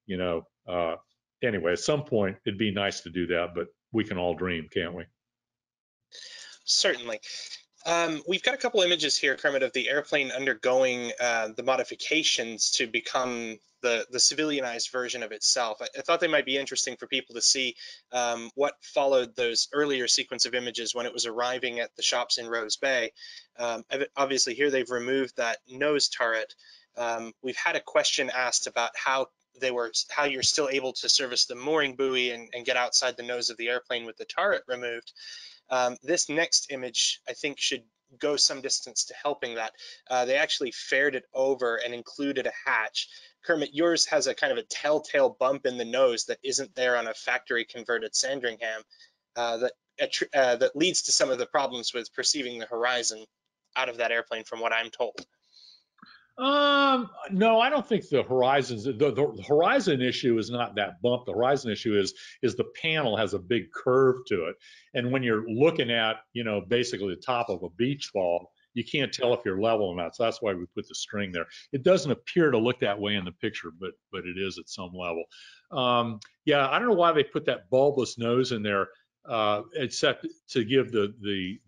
you know, anyway, at some point it'd be nice to do that, but we can all dream, can't we? Certainly. We've got a couple images here, Kermit, of the airplane undergoing the modifications to become the civilianized version of itself. I thought they might be interesting for people to see what followed those earlier sequence of images when it was arriving at the shops in Rose Bay. Obviously here they've removed that nose turret. We've had a question asked about how you're still able to service the mooring buoy and get outside the nose of the airplane with the turret removed. This next image, I think, should go some distance to helping that. They actually faired it over and included a hatch. Kermit, yours has a kind of a telltale bump in the nose that isn't there on a factory-converted Sandringham that leads to some of the problems with perceiving the horizon out of that airplane, from what I'm told. No, I don't think the horizon issue is not that bump. The horizon issue is the panel has a big curve to it. And when you're looking at, you know, basically the top of a beach ball, you can't tell if you're level or not. So that's why we put the string there. It doesn't appear to look that way in the picture, but it is at some level. Yeah, I don't know why they put that bulbous nose in there, except to give the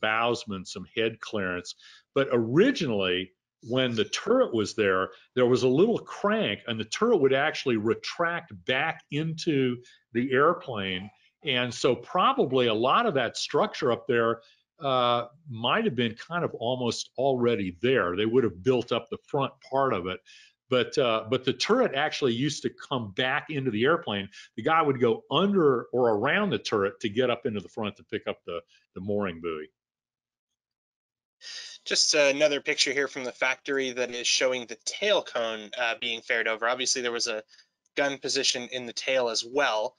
bowsman some head clearance. But originally, when the turret was there, there was a little crank, and the turret would actually retract back into the airplane. And so probably a lot of that structure up there might have been kind of almost already there. They would have built up the front part of it. But the turret actually used to come back into the airplane. The guy would go under or around the turret to get up into the front to pick up the mooring buoy. Just another picture here from the factory that is showing the tail cone being faired over. Obviously, there was a gun position in the tail as well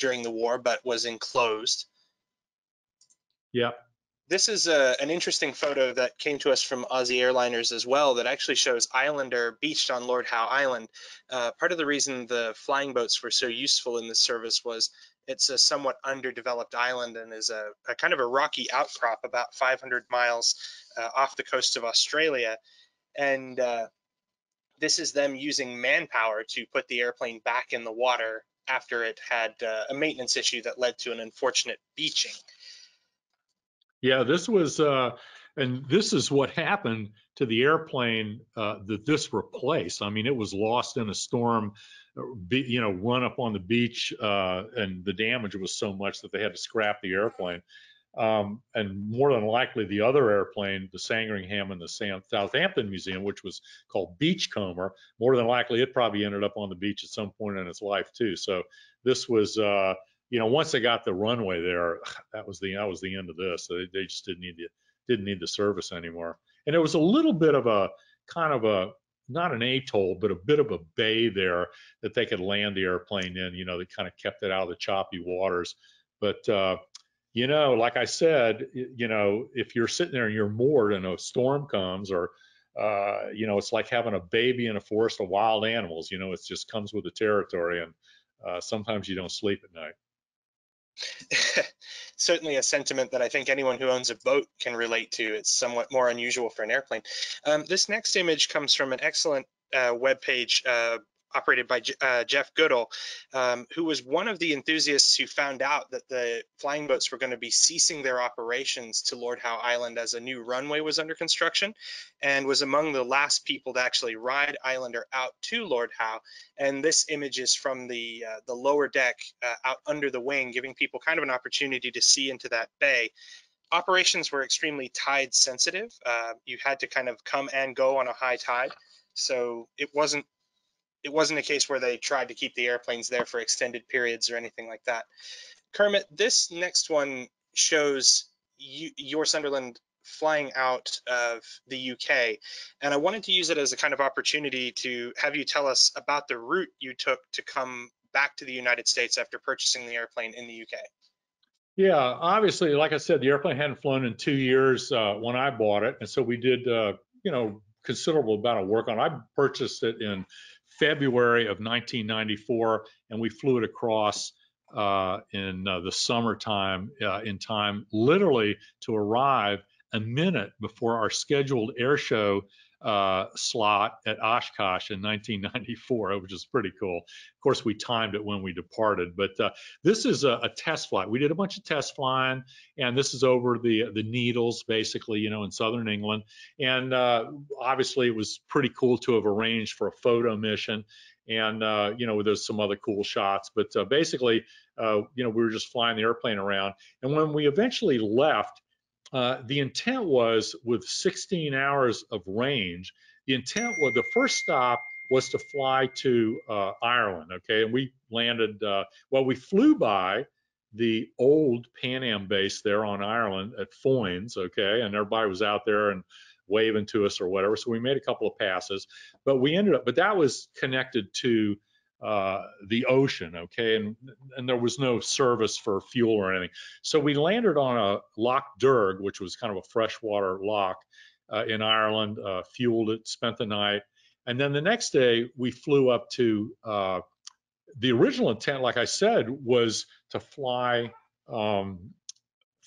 during the war, but was enclosed. Yeah. This is an interesting photo that came to us from Aussie Airliners as well that actually shows Islander beached on Lord Howe Island. Part of the reason the flying boats were so useful in the service was it's a somewhat underdeveloped island and is a kind of a rocky outcrop about 500 miles off the coast of Australia. And This is them using manpower to put the airplane back in the water after it had a maintenance issue that led to an unfortunate beaching. Yeah, this was, and this is what happened to the airplane that this replaced. I mean, it was lost in a storm, you know, run up on the beach, and the damage was so much that they had to scrap the airplane. And more than likely, the other airplane, the Sandringham and the Southampton Museum, which was called Beachcomber, more than likely, it probably ended up on the beach at some point in its life too. So this was, you know, once they got the runway there, that was the end of this. So they just didn't need the service anymore. And there was a little bit of a kind of a, not an atoll, but a bit of a bay there that they could land the airplane in. You know, they kind of kept it out of the choppy waters, but. You know, like I said, you know, if you're sitting there and you're moored and a storm comes, or, you know, it's like having a baby in a forest of wild animals. You know, it just comes with the territory, and sometimes you don't sleep at night. Certainly a sentiment that I think anyone who owns a boat can relate to. It's somewhat more unusual for an airplane. This next image comes from an excellent webpage operated by Jeff Goodall, who was one of the enthusiasts who found out that the flying boats were going to be ceasing their operations to Lord Howe Island as a new runway was under construction, and was among the last people to actually ride Islander out to Lord Howe. And this image is from the lower deck out under the wing, giving people kind of an opportunity to see into that bay. Operations were extremely tide sensitive. You had to kind of come and go on a high tide. So it wasn't a case where they tried to keep the airplanes there for extended periods or anything like that. Kermit, this next one shows your Sunderland flying out of the UK. And I wanted to use it as a kind of opportunity to have you tell us about the route you took to come back to the United States after purchasing the airplane in the UK. Yeah, obviously, like I said, the airplane hadn't flown in 2 years when I bought it. And so we did, you know, considerable amount of work on it. I purchased it in February of 1994, and we flew it across in the summertime in time literally to arrive a minute before our scheduled air show slot at Oshkosh in 1994, which is pretty cool. Of course, we timed it when we departed, but this is a test flight. We did a bunch of test flying, and this is over the Needles, basically, you know, in southern England. And obviously, it was pretty cool to have arranged for a photo mission, and you know, there's some other cool shots. But basically, you know, we were just flying the airplane around, and when we eventually left. The intent was, with 16 hours of range, the first stop was to fly to Ireland, okay? And we landed, well, we flew by the old Pan Am base there on Ireland at Foynes, okay? And everybody was out there and waving to us or whatever. So we made a couple of passes, but we ended up, but that was connected to the ocean, okay, and there was no service for fuel or anything. So we landed on a Loch Derg, which was kind of a freshwater loch in Ireland, fueled it, spent the night, and then the next day we flew up to, the original intent, like I said, was to fly from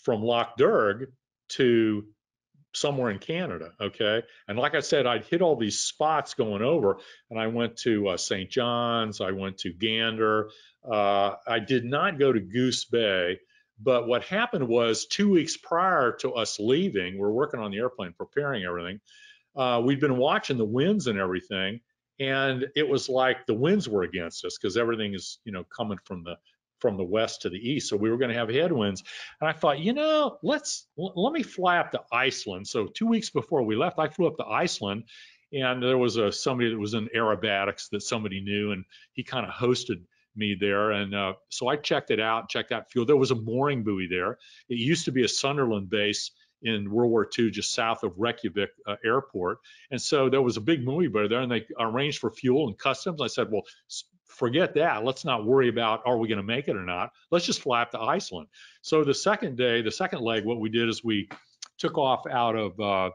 Loch Derg to somewhere in Canada, okay? And like I said, I'd hit all these spots going over, and I went to St. John's, I went to Gander, I did not go to Goose Bay, but what happened was 2 weeks prior to us leaving, we're working on the airplane, preparing everything, we'd been watching the winds and everything, and it was like the winds were against us because everything is, you know, coming from the west to the east, so we were going to have headwinds. And I thought, you know, let me fly up to Iceland. So 2 weeks before we left, I flew up to Iceland, and there was somebody that was in aerobatics that somebody knew, and he kind of hosted me there. And so I checked out fuel. There was a mooring buoy there. It used to be a Sunderland base in World War II, just south of Reykjavik airport. And so there was a big mooring buoy there, and they arranged for fuel and customs. I said, well, forget that. Let's not worry about are we going to make it or not. Let's just fly up to Iceland. So the second day, the second leg, what we did is we took off out of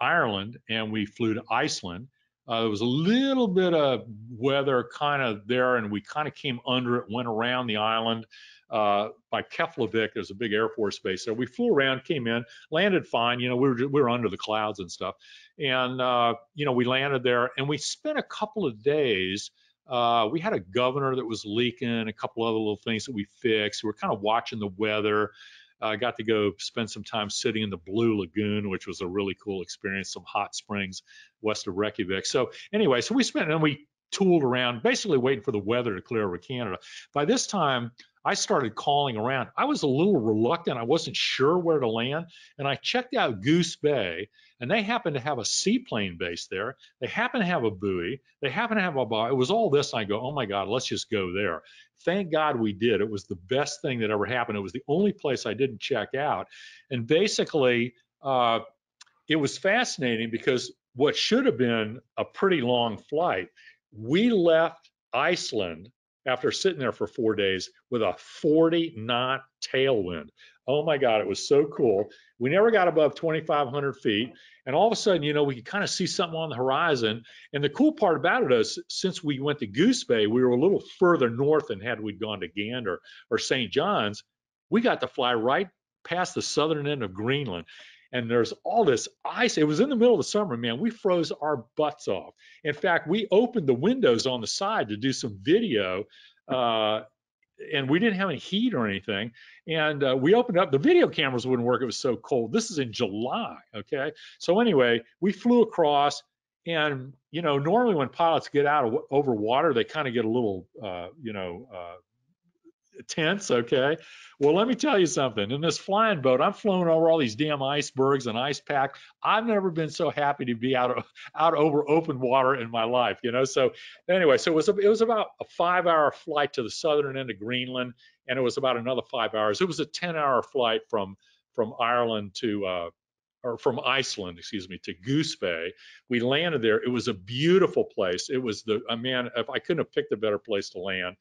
Ireland, and we flew to Iceland. There was a little bit of weather kind of there, and we kind of came under it, went around the island by Keflavik. There's a big Air Force base there. We flew around, came in, landed fine. You know, we were under the clouds and stuff, and you know, we landed there, and we spent a couple of days. We had a governor that was leaking, a couple other little things that we fixed. We were kind of watching the weather. I got to go spend some time sitting in the Blue Lagoon, which was a really cool experience, some hot springs west of Reykjavik. So anyway, so we spent, and we tooled around, basically waiting for the weather to clear over Canada. By this time, I started calling around. I was a little reluctant. I wasn't sure where to land. And I checked out Goose Bay, and they happened to have a seaplane base there. They happen to have a buoy. They happen to have a bar. It was all this. And I go, oh my God, let's just go there. Thank God we did. It was the best thing that ever happened. It was the only place I didn't check out. And basically, it was fascinating because what should have been a pretty long flight, we left Iceland after sitting there for 4 days with a 40-knot tailwind. Oh my God, it was so cool. We never got above 2,500 feet. And all of a sudden, you know, we could kind of see something on the horizon. And the cool part about it is, since we went to Goose Bay, we were a little further north than had we gone to Gander or St. John's. We got to fly right past the southern end of Greenland. And there's all this ice. It was in the middle of the summer, man. We froze our butts off. In fact, we opened the windows on the side to do some video, and we didn't have any heat or anything. And we opened up, the video cameras wouldn't work. It was so cold. This is in July, okay? So anyway, we flew across, and, you know, normally when pilots get out over water, they kind of get a little, tense, okay? Well, let me tell you something. In this flying boat, I'm flown over all these damn icebergs and ice pack. I've never been so happy to be out over open water in my life, you know? So anyway, so it was about a 5-hour flight to the southern end of Greenland, and it was about another 5 hours. It was a 10-hour flight from Ireland to, or from Iceland, excuse me, to Goose Bay. We landed there. It was a beautiful place. It was man, if I couldn't have picked a better place to land.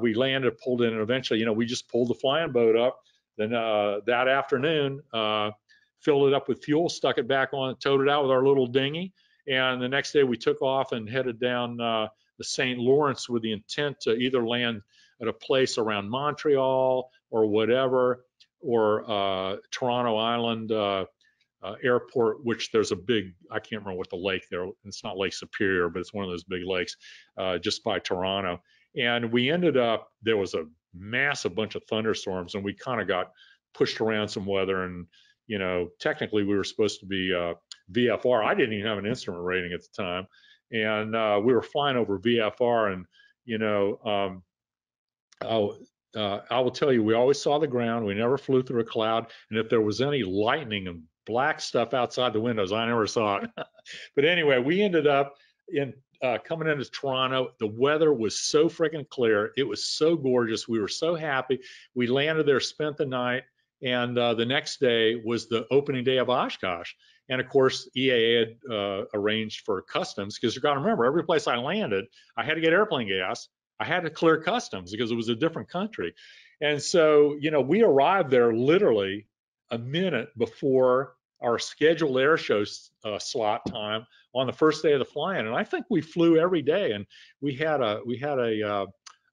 We landed, pulled in, and eventually, you know, we just pulled the flying boat up. Then that afternoon, filled it up with fuel, stuck it back on, towed it out with our little dinghy. And the next day we took off and headed down the St. Lawrence with the intent to either land at a place around Montreal or whatever, or Toronto Island airport, which there's a big, I can't remember what the lake there, it's not Lake Superior, but it's one of those big lakes just by Toronto. And we ended up, there was a massive bunch of thunderstorms, and we kind of got pushed around some weather. And, you know, technically we were supposed to be VFR. I didn't even have an instrument rating at the time. And we were flying over VFR, and, you know, I will tell you, we always saw the ground. We never flew through a cloud. And if there was any lightning and black stuff outside the windows, I never saw it. But anyway, we ended up in coming into Toronto. The weather was so freaking clear. It was so gorgeous. We were so happy. We landed there, spent the night, and the next day was the opening day of Oshkosh. And of course, EAA had arranged for customs, because you got to remember, every place I landed, I had to get airplane gas. I had to clear customs because it was a different country. And so, you know, we arrived there literally a minute before our scheduled air show slot time on the first day of the flying, and I think we flew every day. And we rented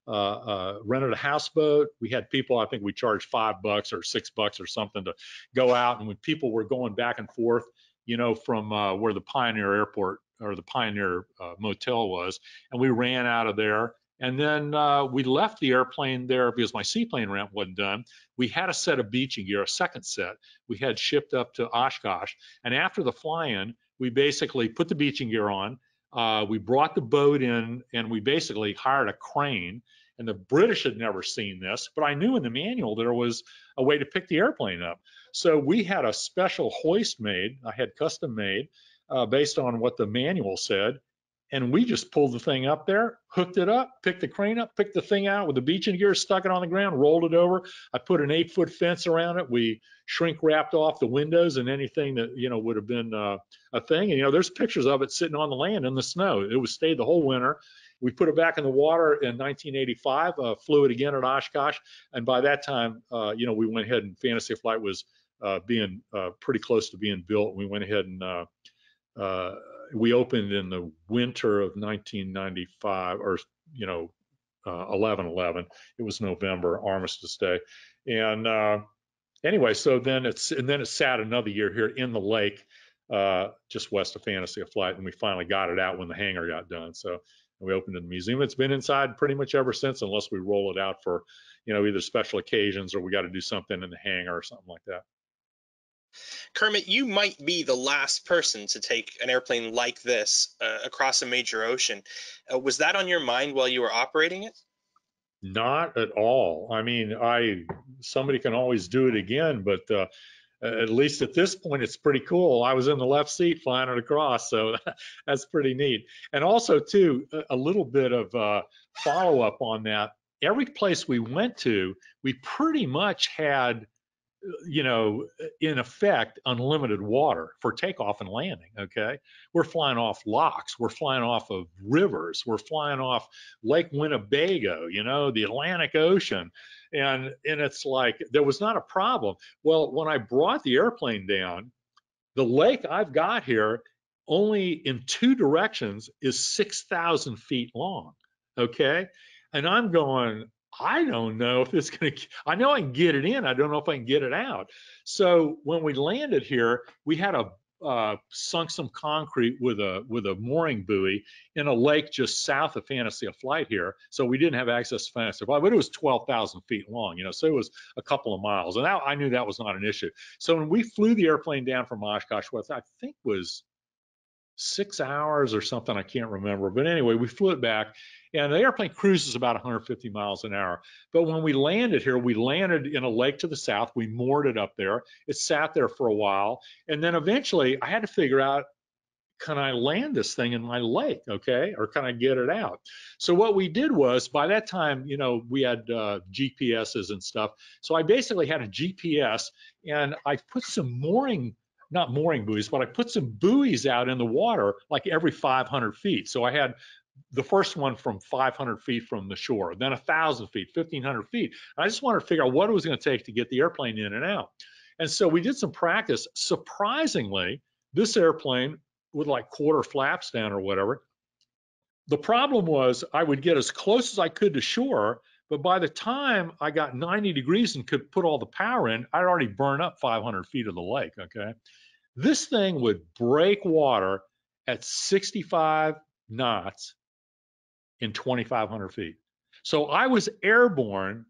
a houseboat. We had people, I think we charged $5 or $6 or something to go out, and when people were going back and forth, you know, from where the Pioneer Airport or the Pioneer Motel was, and we ran out of there. And then we left the airplane there because my seaplane ramp wasn't done. We had a set of beaching gear, a second set, we had shipped up to Oshkosh. And after the fly-in, we basically put the beaching gear on. We brought the boat in, and we basically hired a crane. And the British had never seen this, but I knew in the manual there was a way to pick the airplane up. So we had a special hoist made. I had custom made based on what the manual said. And we just pulled the thing up there, hooked it up, picked the crane up, picked the thing out with the beaching gear, stuck it on the ground, rolled it over. I put an 8-foot fence around it. We shrink wrapped off the windows and anything that, you know, would have been a thing. And, you know, there's pictures of it sitting on the land in the snow. It was stayed the whole winter. We put it back in the water in 1985, flew it again at Oshkosh. And by that time, you know, we went ahead and Fantasy of Flight was being pretty close to being built. We went ahead and we opened in the winter of 1995, or, you know, 11/11. It was November, Armistice Day. And anyway, so then it sat another year here in the lake, just west of Fantasy of Flight, and we finally got it out when the hangar got done. So we opened in the museum. It's been inside pretty much ever since, unless we roll it out for, you know, either special occasions or we got to do something in the hangar or something like that. Kermit, you might be the last person to take an airplane like this across a major ocean. Was that on your mind while you were operating it? Not at all. I mean, somebody can always do it again, but at least at this point, it's pretty cool. I was in the left seat flying it across, so that's pretty neat. And also, too, a little bit of follow-up on that. Every place we went to, we pretty much had, you know, in effect, unlimited water for takeoff and landing, okay? We're flying off locks, we're flying off of rivers, we're flying off Lake Winnebago, you know, the Atlantic Ocean. And it's like, there was not a problem. Well, when I brought the airplane down, the lake I've got here only in two directions is 6,000 feet long, okay? And I'm going, I don't know if it's going to, I know I can get it in, I don't know if I can get it out. So when we landed here, we had a sunk some concrete with a mooring buoy in a lake just south of Fantasy of Flight here. So we didn't have access to Fantasy of Flight, but it was 12,000 feet long, you know, so it was a couple of miles. And I knew that was not an issue. So when we flew the airplane down from Oshkosh, what I think was 6 hours or something, I can't remember. But anyway, we flew it back, and the airplane cruises about 150 miles an hour. But when we landed here, we landed in a lake to the south. We moored it up there. It sat there for a while. And then eventually I had to figure out, can I land this thing in my lake, okay? Or can I get it out? So what we did was, by that time, you know, we had GPSs and stuff. So I basically had a GPS, and I put some I put some buoys out in the water like every 500 feet. So I had the first one from 500 feet from the shore, then 1,000 feet, 1,500 feet. I just wanted to figure out what it was going to take to get the airplane in and out. And so we did some practice. Surprisingly, this airplane with like quarter flaps down or whatever, the problem was I would get as close as I could to shore, but by the time I got 90 degrees and could put all the power in, I'd already burned up 500 feet of the lake, okay? This thing would break water at 65 knots in 2,500 feet. So I was airborne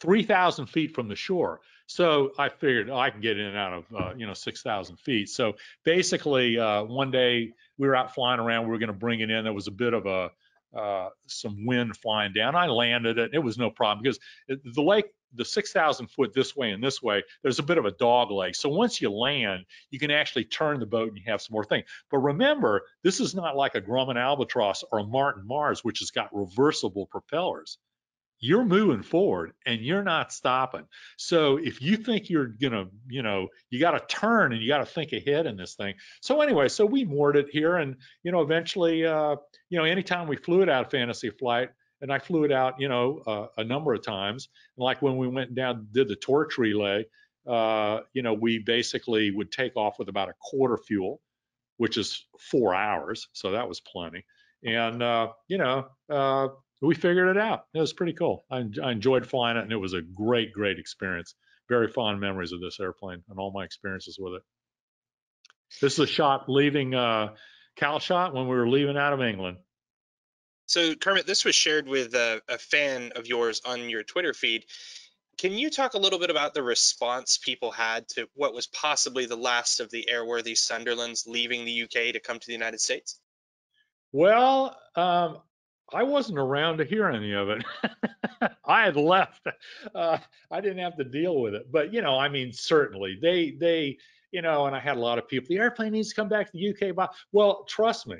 3,000 feet from the shore. So I figured, oh, I can get in and out of, 6,000 feet. So basically, one day we were out flying around, we were going to bring it in. There was a bit of a some wind flying down. I landed it. It was no problem because the lake, the 6,000 foot this way and this way, there's a bit of a dog leg. So once you land, you can actually turn the boat and you have some more thing. But remember, this is not like a Grumman Albatross or a Martin Mars, which has got reversible propellers. You're moving forward and you're not stopping. So if you think you're gonna, you got to turn and you got to think ahead in this thing. So anyway, so we moored it here, and eventually, anytime we flew it out of Fantasy Flight, and I flew it out, a number of times. And like when we went down, did the torch relay, we basically would take off with about a quarter fuel, which is 4 hours, so that was plenty. And we figured it out. It was pretty cool. I enjoyed flying it, and it was a great, great experience. Very fond memories of this airplane and all my experiences with it. This is a shot leaving Calshot when we were leaving out of England. So, Kermit, this was shared with a fan of yours on your Twitter feed. Can you talk a little bit about the response people had to what was possibly the last of the airworthy Sunderlands leaving the UK to come to the United States? Well, I wasn't around to hear any of it. I had left. I didn't have to deal with it. But, certainly they, and I had a lot of people, the airplane needs to come back to the UK. Well, trust me,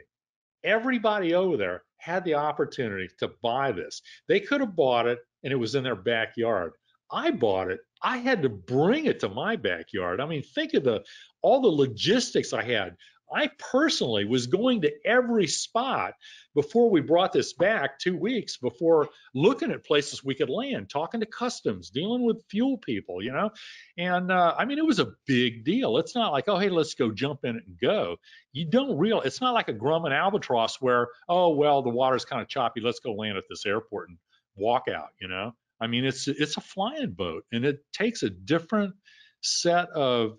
everybody over there had the opportunity to buy this. They could have bought it and it was in their backyard. I bought it. I had to bring it to my backyard. I mean, think of all the logistics I had. I personally was going to every spot before we brought this back 2 weeks before, looking at places we could land, talking to customs, dealing with fuel people, you know. And I mean, it was a big deal. It's not like, oh, hey, let's go jump in it and go. You don't realize, it's not like a Grumman albatross where, oh, well, the water's kind of choppy, let's go land at this airport and walk out, you know. I mean, it's a flying boat, and it takes a different set of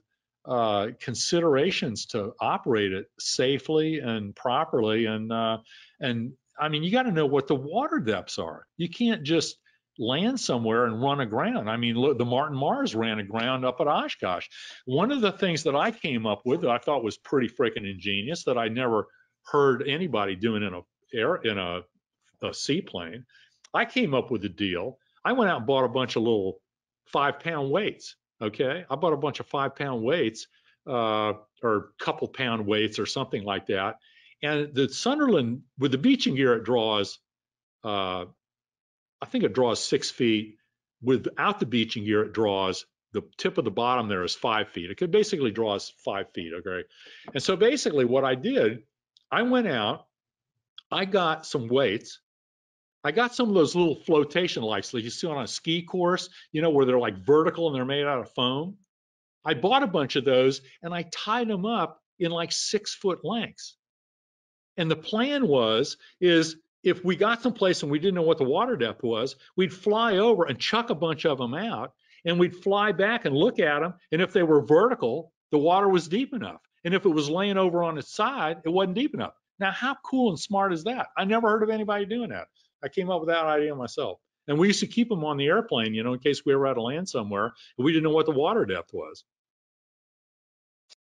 considerations to operate it safely and properly. And I mean, you got to know what the water depths are. You can't just land somewhere and run aground. I mean, look, the Martin Mars ran aground up at Oshkosh. One of the things that I came up with that I thought was pretty freaking ingenious, that I never heard anybody doing in a seaplane, I came up with a deal. I went out and bought a bunch of little 5-pound weights. Okay, I bought a bunch of 5-pound weights, or couple pound weights or something like that. And the Sunderland, with the beaching gear, it draws, I think it draws 6 feet. Without the beaching gear, it draws, the tip of the bottom there is 5 feet. It could basically draws 5 feet, okay? And so basically what I did, I went out, I got some weights, I got some of those little flotation lights that you see on a ski course, you know, where they're like vertical and they're made out of foam. I bought a bunch of those and I tied them up in like 6-foot lengths. And the plan was, is if we got someplace and we didn't know what the water depth was, we'd fly over and chuck a bunch of them out, and we'd fly back and look at them. And if they were vertical, the water was deep enough. And if it was laying over on its side, it wasn't deep enough. Now, how cool and smart is that? I never heard of anybody doing that. I came up with that idea myself. And we used to keep them on the airplane, you know, in case we were out of land somewhere and we didn't know what the water depth was.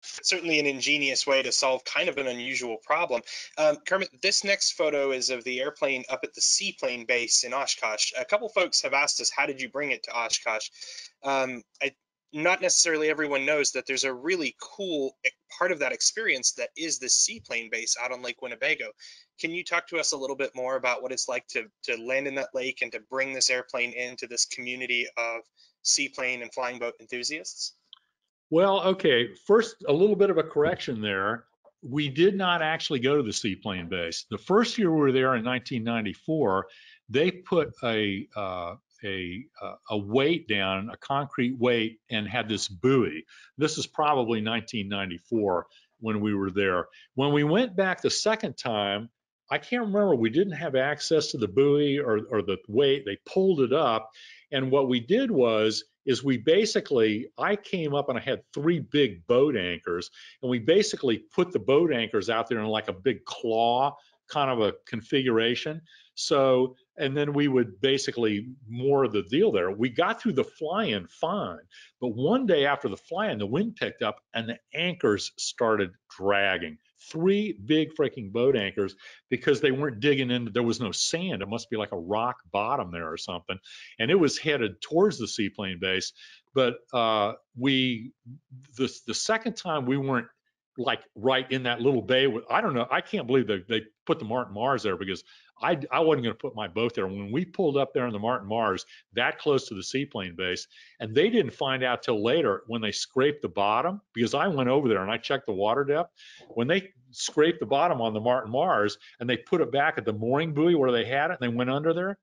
Certainly an ingenious way to solve kind of an unusual problem. Kermit, this next photo is of the airplane up at the seaplane base in Oshkosh. A couple folks have asked us, how did you bring it to Oshkosh? Not necessarily everyone knows that there's a really cool part of that experience that is the seaplane base out on Lake Winnebago. Can you talk to us a little bit more about what it's like to land in that lake and to bring this airplane into this community of seaplane and flying boat enthusiasts? Well, okay, first, a little bit of a correction there. We did not actually go to the seaplane base. The first year we were there in 1994, they put a weight down, a concrete weight, and had this buoy. This is probably 1994 when we were there. When we went back the second time, I can't remember, we didn't have access to the buoy or the weight. They pulled it up, and what we did was, is we basically, I came up and I had 3 big boat anchors, and we basically put the boat anchors out there in like a big claw kind of a configuration. So, and then we would basically moor the deal there. We got through the fly-in fine, but one day after the fly-in, the wind picked up and the anchors started dragging. 3 big freaking boat anchors, because they weren't digging in, there was no sand. It must be like a rock bottom there or something. And it was headed towards the seaplane base. But the second time we weren't like right in that little bay. I don't know, I can't believe they put the Martin Mars there, because I wasn't going to put my boat there. When we pulled up there in the Martin Mars, that close to the seaplane base, and they didn't find out till later when they scraped the bottom, because I went over there and I checked the water depth. When they scraped the bottom on the Martin Mars and they put it back at the mooring buoy where they had it, and they went under there,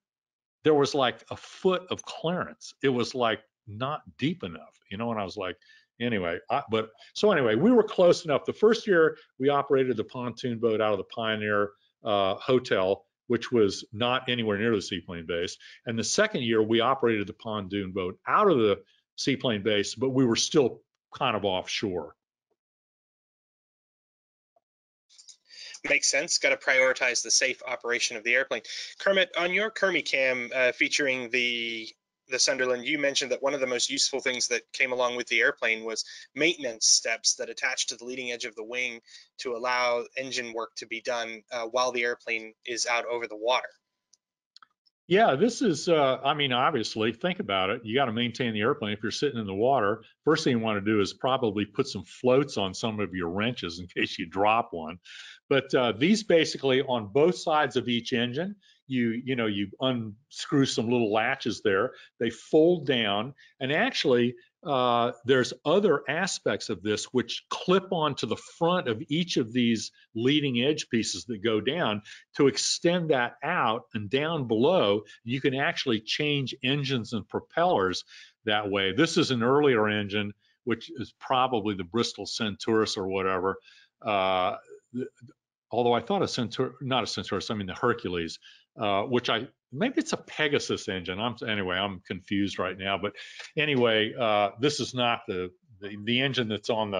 there was like a foot of clearance. It was like not deep enough, you know, and I was like, anyway, so anyway, we were close enough. The first year we operated the pontoon boat out of the Pioneer Hotel, which was not anywhere near the seaplane base. And the second year we operated the pontoon boat out of the seaplane base, but we were still kind of offshore. Makes sense. Got to prioritize the safe operation of the airplane. Kermit, on your Kermicam featuring the Sunderland, you mentioned that one of the most useful things that came along with the airplane was maintenance steps that attach to the leading edge of the wing to allow engine work to be done while the airplane is out over the water. Yeah, this is, I mean, obviously, think about it. You got to maintain the airplane. If you're sitting in the water, first thing you want to do is probably put some floats on some of your wrenches in case you drop one. But these basically on both sides of each engine, you unscrew some little latches there, they fold down, and actually there's other aspects of this which clip onto the front of each of these leading edge pieces that go down to extend that out, and down below you can actually change engines and propellers that way. This is an earlier engine, which is probably the Bristol Centaurus or whatever. Although I thought a Centaurus, not a Centaurus, I mean the Hercules, which maybe it's a Pegasus engine. I'm confused right now. But anyway, this is not the engine that's on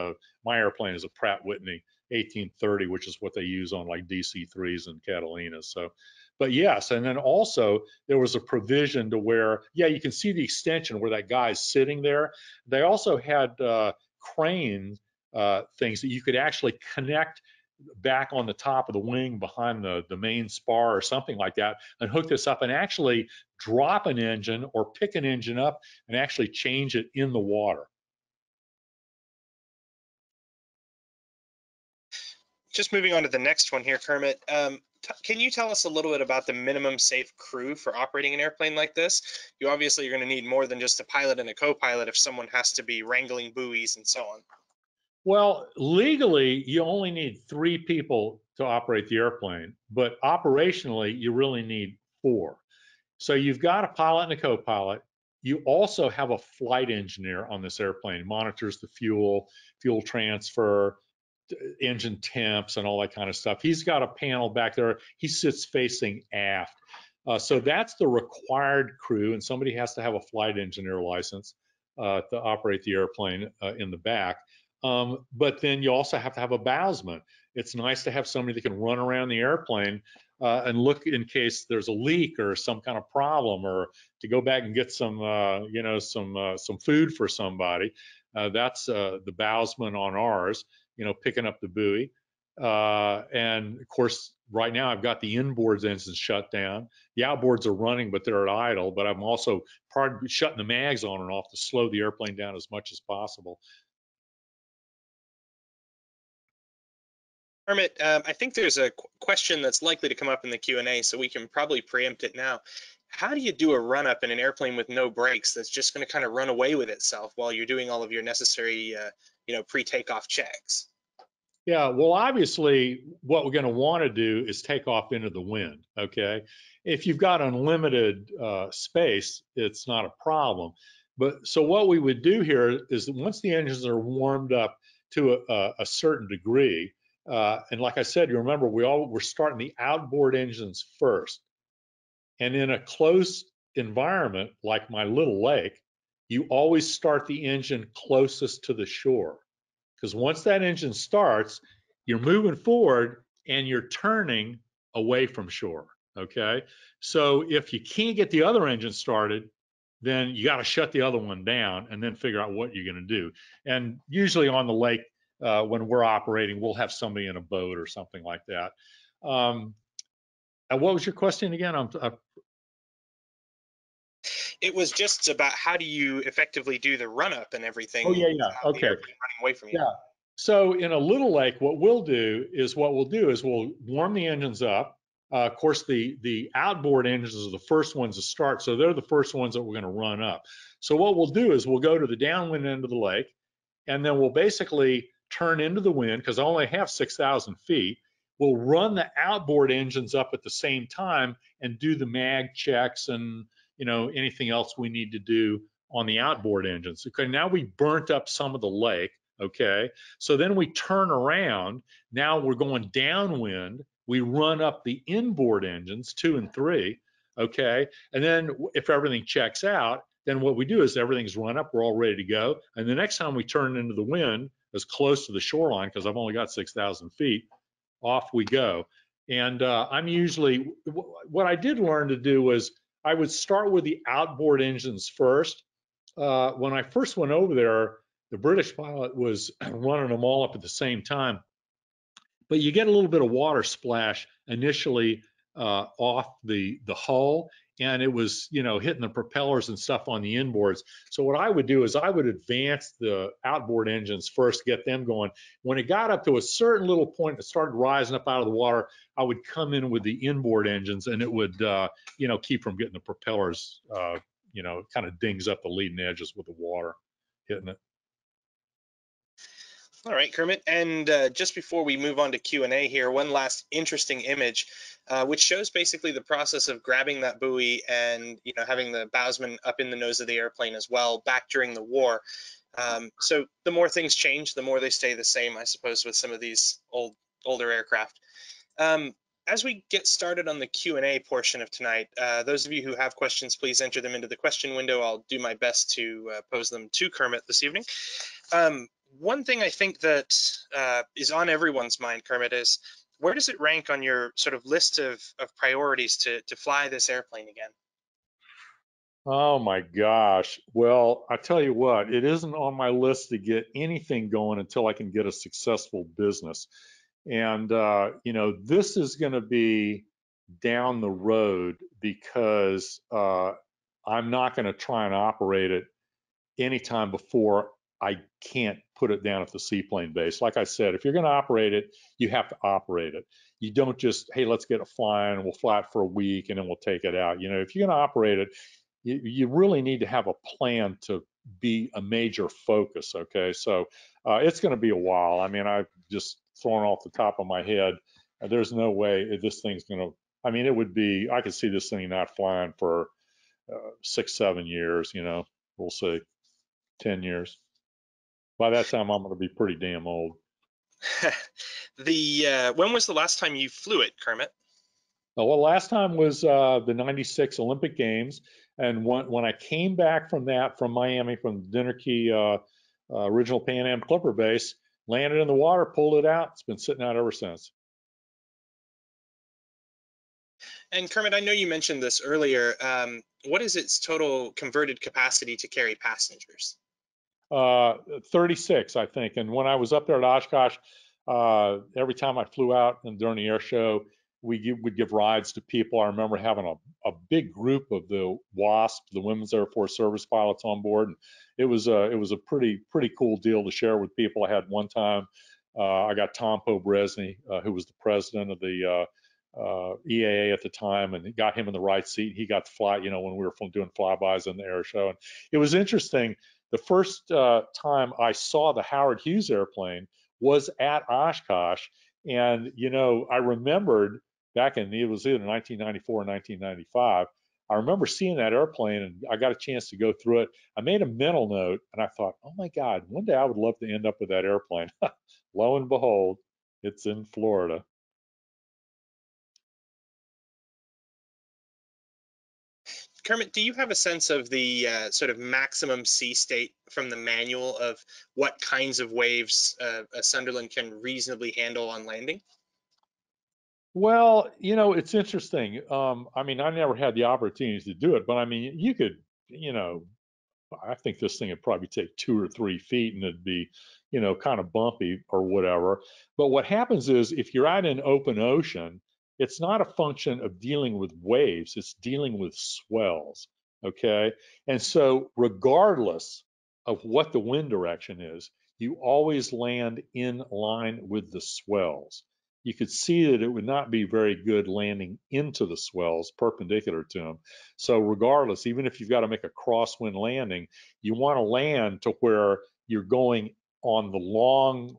my airplane is a Pratt Whitney 1830, which is what they use on like DC-3s and Catalinas. So, but yes, and then also there was a provision to where, yeah, you can see the extension where that guy's sitting there. They also had crane things that you could actually connect back on the top of the wing behind the main spar or something like that, and hook this up and actually drop an engine or pick an engine up and actually change it in the water. Just moving on to the next one here, Kermit, can you tell us a little bit about the minimum safe crew for operating an airplane like this? You obviously are going to need more than just a pilot and a co-pilot if someone has to be wrangling buoys and so on. Well, legally, you only need 3 people to operate the airplane, but operationally, you really need 4. So you've got a pilot and a co-pilot. You also have a flight engineer on this airplane, monitors the fuel transfer, engine temps, and all that kind of stuff. He's got a panel back there. He sits facing aft. So that's the required crew, and somebody has to have a flight engineer license to operate the airplane in the back. But then you also have to have a bowsman. It's nice to have somebody that can run around the airplane and look in case there's a leak or some kind of problem, or to go back and get some food for somebody. That's the bowsman on ours, picking up the buoy. And of course, right now I've got the inboards engines shut down. The outboards are running, but they're at idle. But I'm also shutting the mags on and off to slow the airplane down as much as possible. Kermit, I think there's a question that's likely to come up in the Q&A, so we can probably preempt it now. How do you do a run-up in an airplane with no brakes that's just going to kind of run away with itself while you're doing all of your necessary, pre-takeoff checks? Yeah, well, obviously, what we're going to want to do is take off into the wind, okay? If you've got unlimited space, it's not a problem. But so what we would do here is that once the engines are warmed up to a certain degree, and like I said, you remember, we're starting the outboard engines first. And in a close environment, like my little lake, you always start the engine closest to the shore. Because once that engine starts, you're moving forward and you're turning away from shore, okay? So if you can't get the other engine started, then you got to shut the other one down and then figure out what you're going to do. And usually on the lake, when we're operating, we'll have somebody in a boat or something like that. And what was your question again? It was just about how do you effectively do the run-up and everything. Oh, yeah. Okay. Running away from you. Yeah. So in a little lake, what we'll do is we'll warm the engines up. Of course, the outboard engines are the first ones to start, so they're the first ones that we're going to run up. So what we'll do is we'll go to the downwind end of the lake, and then we'll basically turn into the wind, because I only have 6,000 feet. We'll run the outboard engines up at the same time and do the mag checks and anything else we need to do on the outboard engines. Okay, now we burnt up some of the lake, okay? So then we turn around, now we're going downwind, we run up the inboard engines, 2 and 3, okay? And then if everything checks out, then what we do is everything's run up, we're all ready to go. And the next time we turn into the wind, as close to the shoreline, because I've only got 6,000 feet, off we go. And I'm usually, what I did learn to do was I would start with the outboard engines first. When I first went over there, the British pilot was running them all up at the same time. But you get a little bit of water splash initially off the hull, and it was, you know, hitting the propellers and stuff on the inboards. So what I would do is I would advance the outboard engines first, get them going. When it got up to a certain little point that started rising up out of the water, I would come in with the inboard engines, and it would, you know, keep from getting the propellers, you know, it kind of dings up the leading edges with the water hitting it. All right, Kermit, and just before we move on to Q&A here, one last interesting image, which shows basically the process of grabbing that buoy and, you know, having the bowsman up in the nose of the airplane as well back during the war. So the more things change, the more they stay the same, I suppose, with some of these older aircraft. As we get started on the Q&A portion of tonight, those of you who have questions, please enter them into the question window. I'll do my best to pose them to Kermit this evening. One thing I think that is on everyone's mind, Kermit, is where does it rank on your sort of list of priorities to fly this airplane again? Oh my gosh. Well, I tell you what, it isn't on my list to get anything going until I can get a successful business. And, you know, this is going to be down the road because I'm not going to try and operate it anytime before I can't put it down at the seaplane base. Like I said, if you're going to operate it, you have to operate it. You don't just, hey, let's get it flying, we'll fly it for a week and then we'll take it out. You know, if you're going to operate it, you really need to have a plan to be a major focus, okay? So it's going to be a while. I mean, I've just thrown off the top of my head, there's no way this thing's going to, I mean, it would be, I could see this thing not flying for 6, 7 years, you know, we'll see, 10 years. By that time, I'm going to be pretty damn old. When was the last time you flew it, Kermit? Oh, well, last time was the '96 Olympic Games, and when I came back from that, from Miami, from the Dinner Key original Pan Am Clipper base, landed in the water, pulled it out. It's been sitting out ever since. And Kermit, I know you mentioned this earlier. What is its total converted capacity to carry passengers? 36, I think. And when I was up there at Oshkosh, every time I flew out and during the air show, we would give rides to people. I remember having a big group of the WASP, the Women's Air Force Service pilots, on board. And it was a pretty cool deal to share with people. I had one time, I got Tom Pobresny, who was the president of the EAA at the time, and it got him in the right seat. He got to fly, you know, when we were doing flybys in the air show. And it was interesting. The first time I saw the Howard Hughes airplane was at Oshkosh, and, you know, I remembered back in, it was either 1994 or 1995, I remember seeing that airplane, and I got a chance to go through it. I made a mental note, and I thought, oh my God, one day I would love to end up with that airplane. Lo and behold, it's in Florida. Kermit, do you have a sense of the sort of maximum sea state from the manual of what kinds of waves a Sunderland can reasonably handle on landing? Well, you know, it's interesting. I mean, I never had the opportunity to do it, but I mean, you could, you know, I think this thing would probably take 2 or 3 feet and it'd be, you know, kind of bumpy or whatever. But what happens is if you're out in open ocean, it's not a function of dealing with waves, it's dealing with swells, okay? And so regardless of what the wind direction is, you always land in line with the swells. You could see that it would not be very good landing into the swells, perpendicular to them. So regardless, even if you've got to make a crosswind landing, you want to land to where you're going on the long,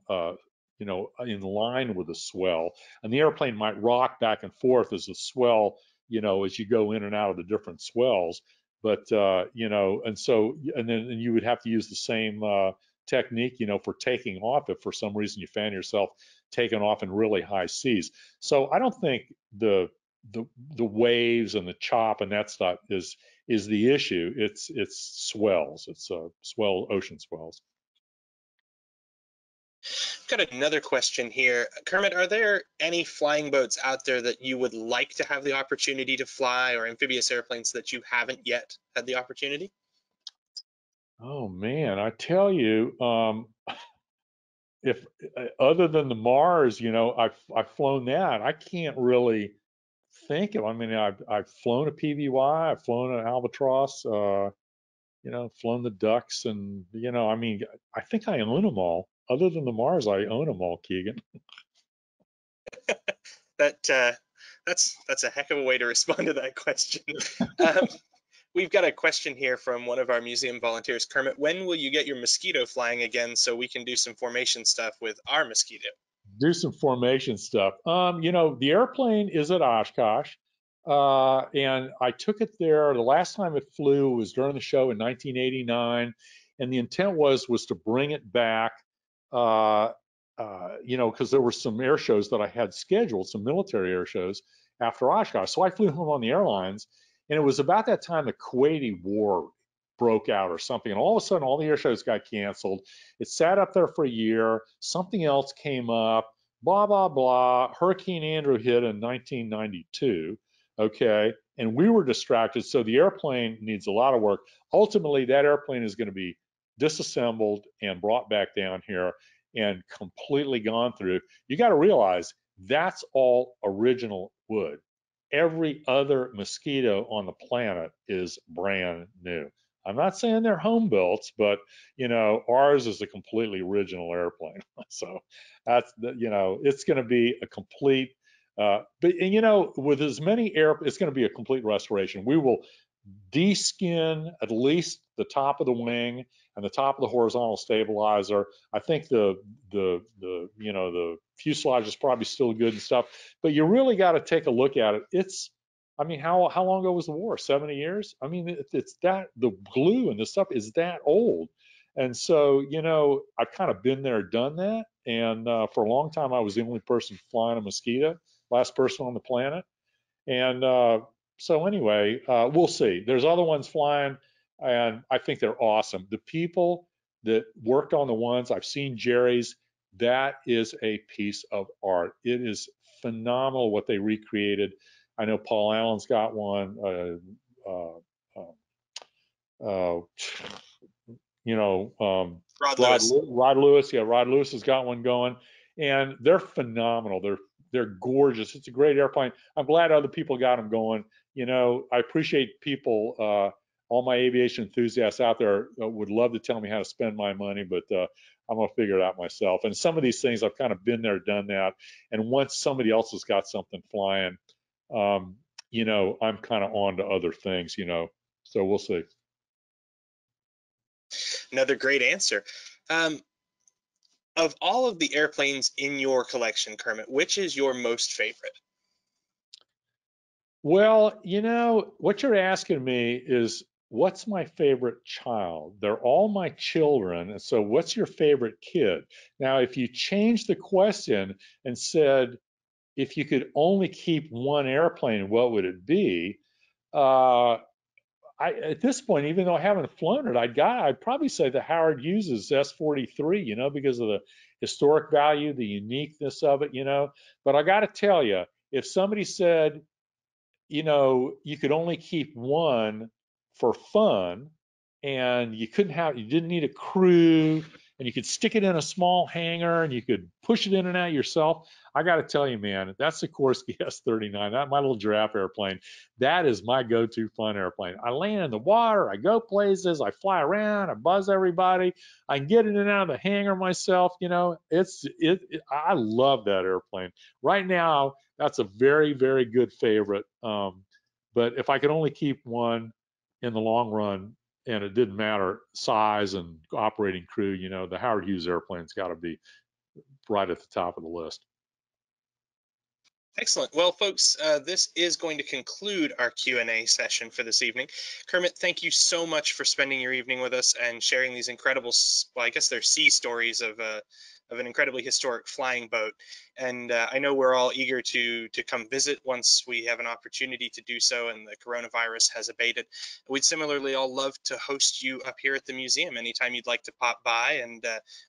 you know, in line with the swell, and the airplane might rock back and forth as the swell, you know, as you go in and out of the different swells. But you know, and so, and then you would have to use the same technique, you know, for taking off if for some reason you found yourself taking off in really high seas. So I don't think the waves and the chop and that stuff is the issue. It's swells. It's ocean swells. I've got another question here. Kermit, are there any flying boats out there that you would like to have the opportunity to fly, or amphibious airplanes that you haven't yet had the opportunity? Oh man, I tell you, if other than the Mars, you know, I've flown that, I can't really thinking. I mean, I've flown a PVY, I've flown an Albatross, flown the Ducks, and I think I own them all. Other than the Mars, I own them all, Keegan. That's a heck of a way to respond to that question. We've got a question here from one of our museum volunteers, Kermit. When will you get your mosquito flying again so we can do some formation stuff with our mosquito? Do some formation stuff. The airplane is at Oshkosh, and I took it there. The last time it flew was during the show in 1989, and the intent was to bring it back. Because there were some air shows that I had scheduled, some military air shows after Oshkosh. So I flew home on the airlines, and it was about that time the Kuwaiti war broke out or something. And all of a sudden, all the air shows got canceled. It sat up there for a year. Something else came up, blah, blah, blah. Hurricane Andrew hit in 1992, okay? And we were distracted, so the airplane needs a lot of work. Ultimately, that airplane is going to be disassembled and brought back down here and completely gone through. You got to realize that's all original wood. Every other mosquito on the planet is brand new. I'm not saying they're home built, but ours is a completely original airplane. So that's it's going to be a complete. With as many air, it's going to be a complete restoration. We will de-skin at least the top of the wing and the top of the horizontal stabilizer. I think the fuselage is probably still good and stuff, but you really got to take a look at it. How long ago was the war? 70 years? I mean, it's that the glue and the stuff is that old. And so, I've kind of been there, done that. And for a long time, I was the only person flying a mosquito, last person on the planet. And so anyway, we'll see. There's other ones flying, and I think they're awesome. The people that worked on the ones, I've seen Jerry's, that is a piece of art. It is phenomenal what they recreated. I know Paul Allen's got one, Rod Lewis, yeah, Rod Lewis has got one going, and they're phenomenal. They're gorgeous. It's a great airplane. I'm glad other people got them going. I appreciate people, all my aviation enthusiasts out there would love to tell me how to spend my money, but I'm going to figure it out myself. And some of these things, I've kind of been there, done that. And once somebody else has got something flying, I'm kind of on to other things, so we'll see. Another great answer. Of all of the airplanes in your collection, Kermit, which is your most favorite? Well, what you're asking me is, what's my favorite child? They're all my children, and so what's your favorite kid? Now, if you change the question and said, if you could only keep one airplane, what would it be? At this point, even though I haven't flown it, I'd probably say the Howard Hughes S-43, because of the historic value, the uniqueness of it, But I got to tell you, if somebody said, you could only keep one for fun, and you didn't need a crew, and you could stick it in a small hangar, and you could push it in and out yourself, I got to tell you, man, that's the Korsky S-39, that my little giraffe airplane. That is my go-to fun airplane. I land in the water, I go places, I fly around, I buzz everybody, I can get in and out of the hangar myself. I love that airplane. Right now, that's a very, very good favorite. But if I could only keep one in the long run, and it didn't matter size and operating crew, the Howard Hughes airplane's got to be right at the top of the list. Excellent. Well, folks, this is going to conclude our Q&A session for this evening. Kermit, thank you so much for spending your evening with us and sharing these incredible, well, I guess they're sea stories of an incredibly historic flying boat. And I know we're all eager to come visit once we have an opportunity to do so and the coronavirus has abated. We'd similarly all love to host you up here at the museum anytime you'd like to pop by, and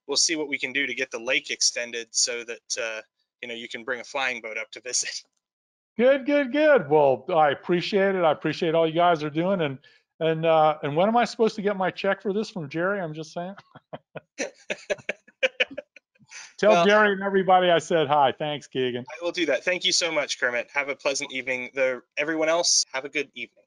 we'll see what we can do to get the lake extended so that you can bring a flying boat up to visit. Good. Well, I appreciate it. I appreciate all you guys are doing. And when am I supposed to get my check for this from Jerry? I'm just saying. Tell Jerry and everybody I said hi. Thanks, Keegan. I will do that. Thank you so much, Kermit. Have a pleasant evening. Everyone else, have a good evening.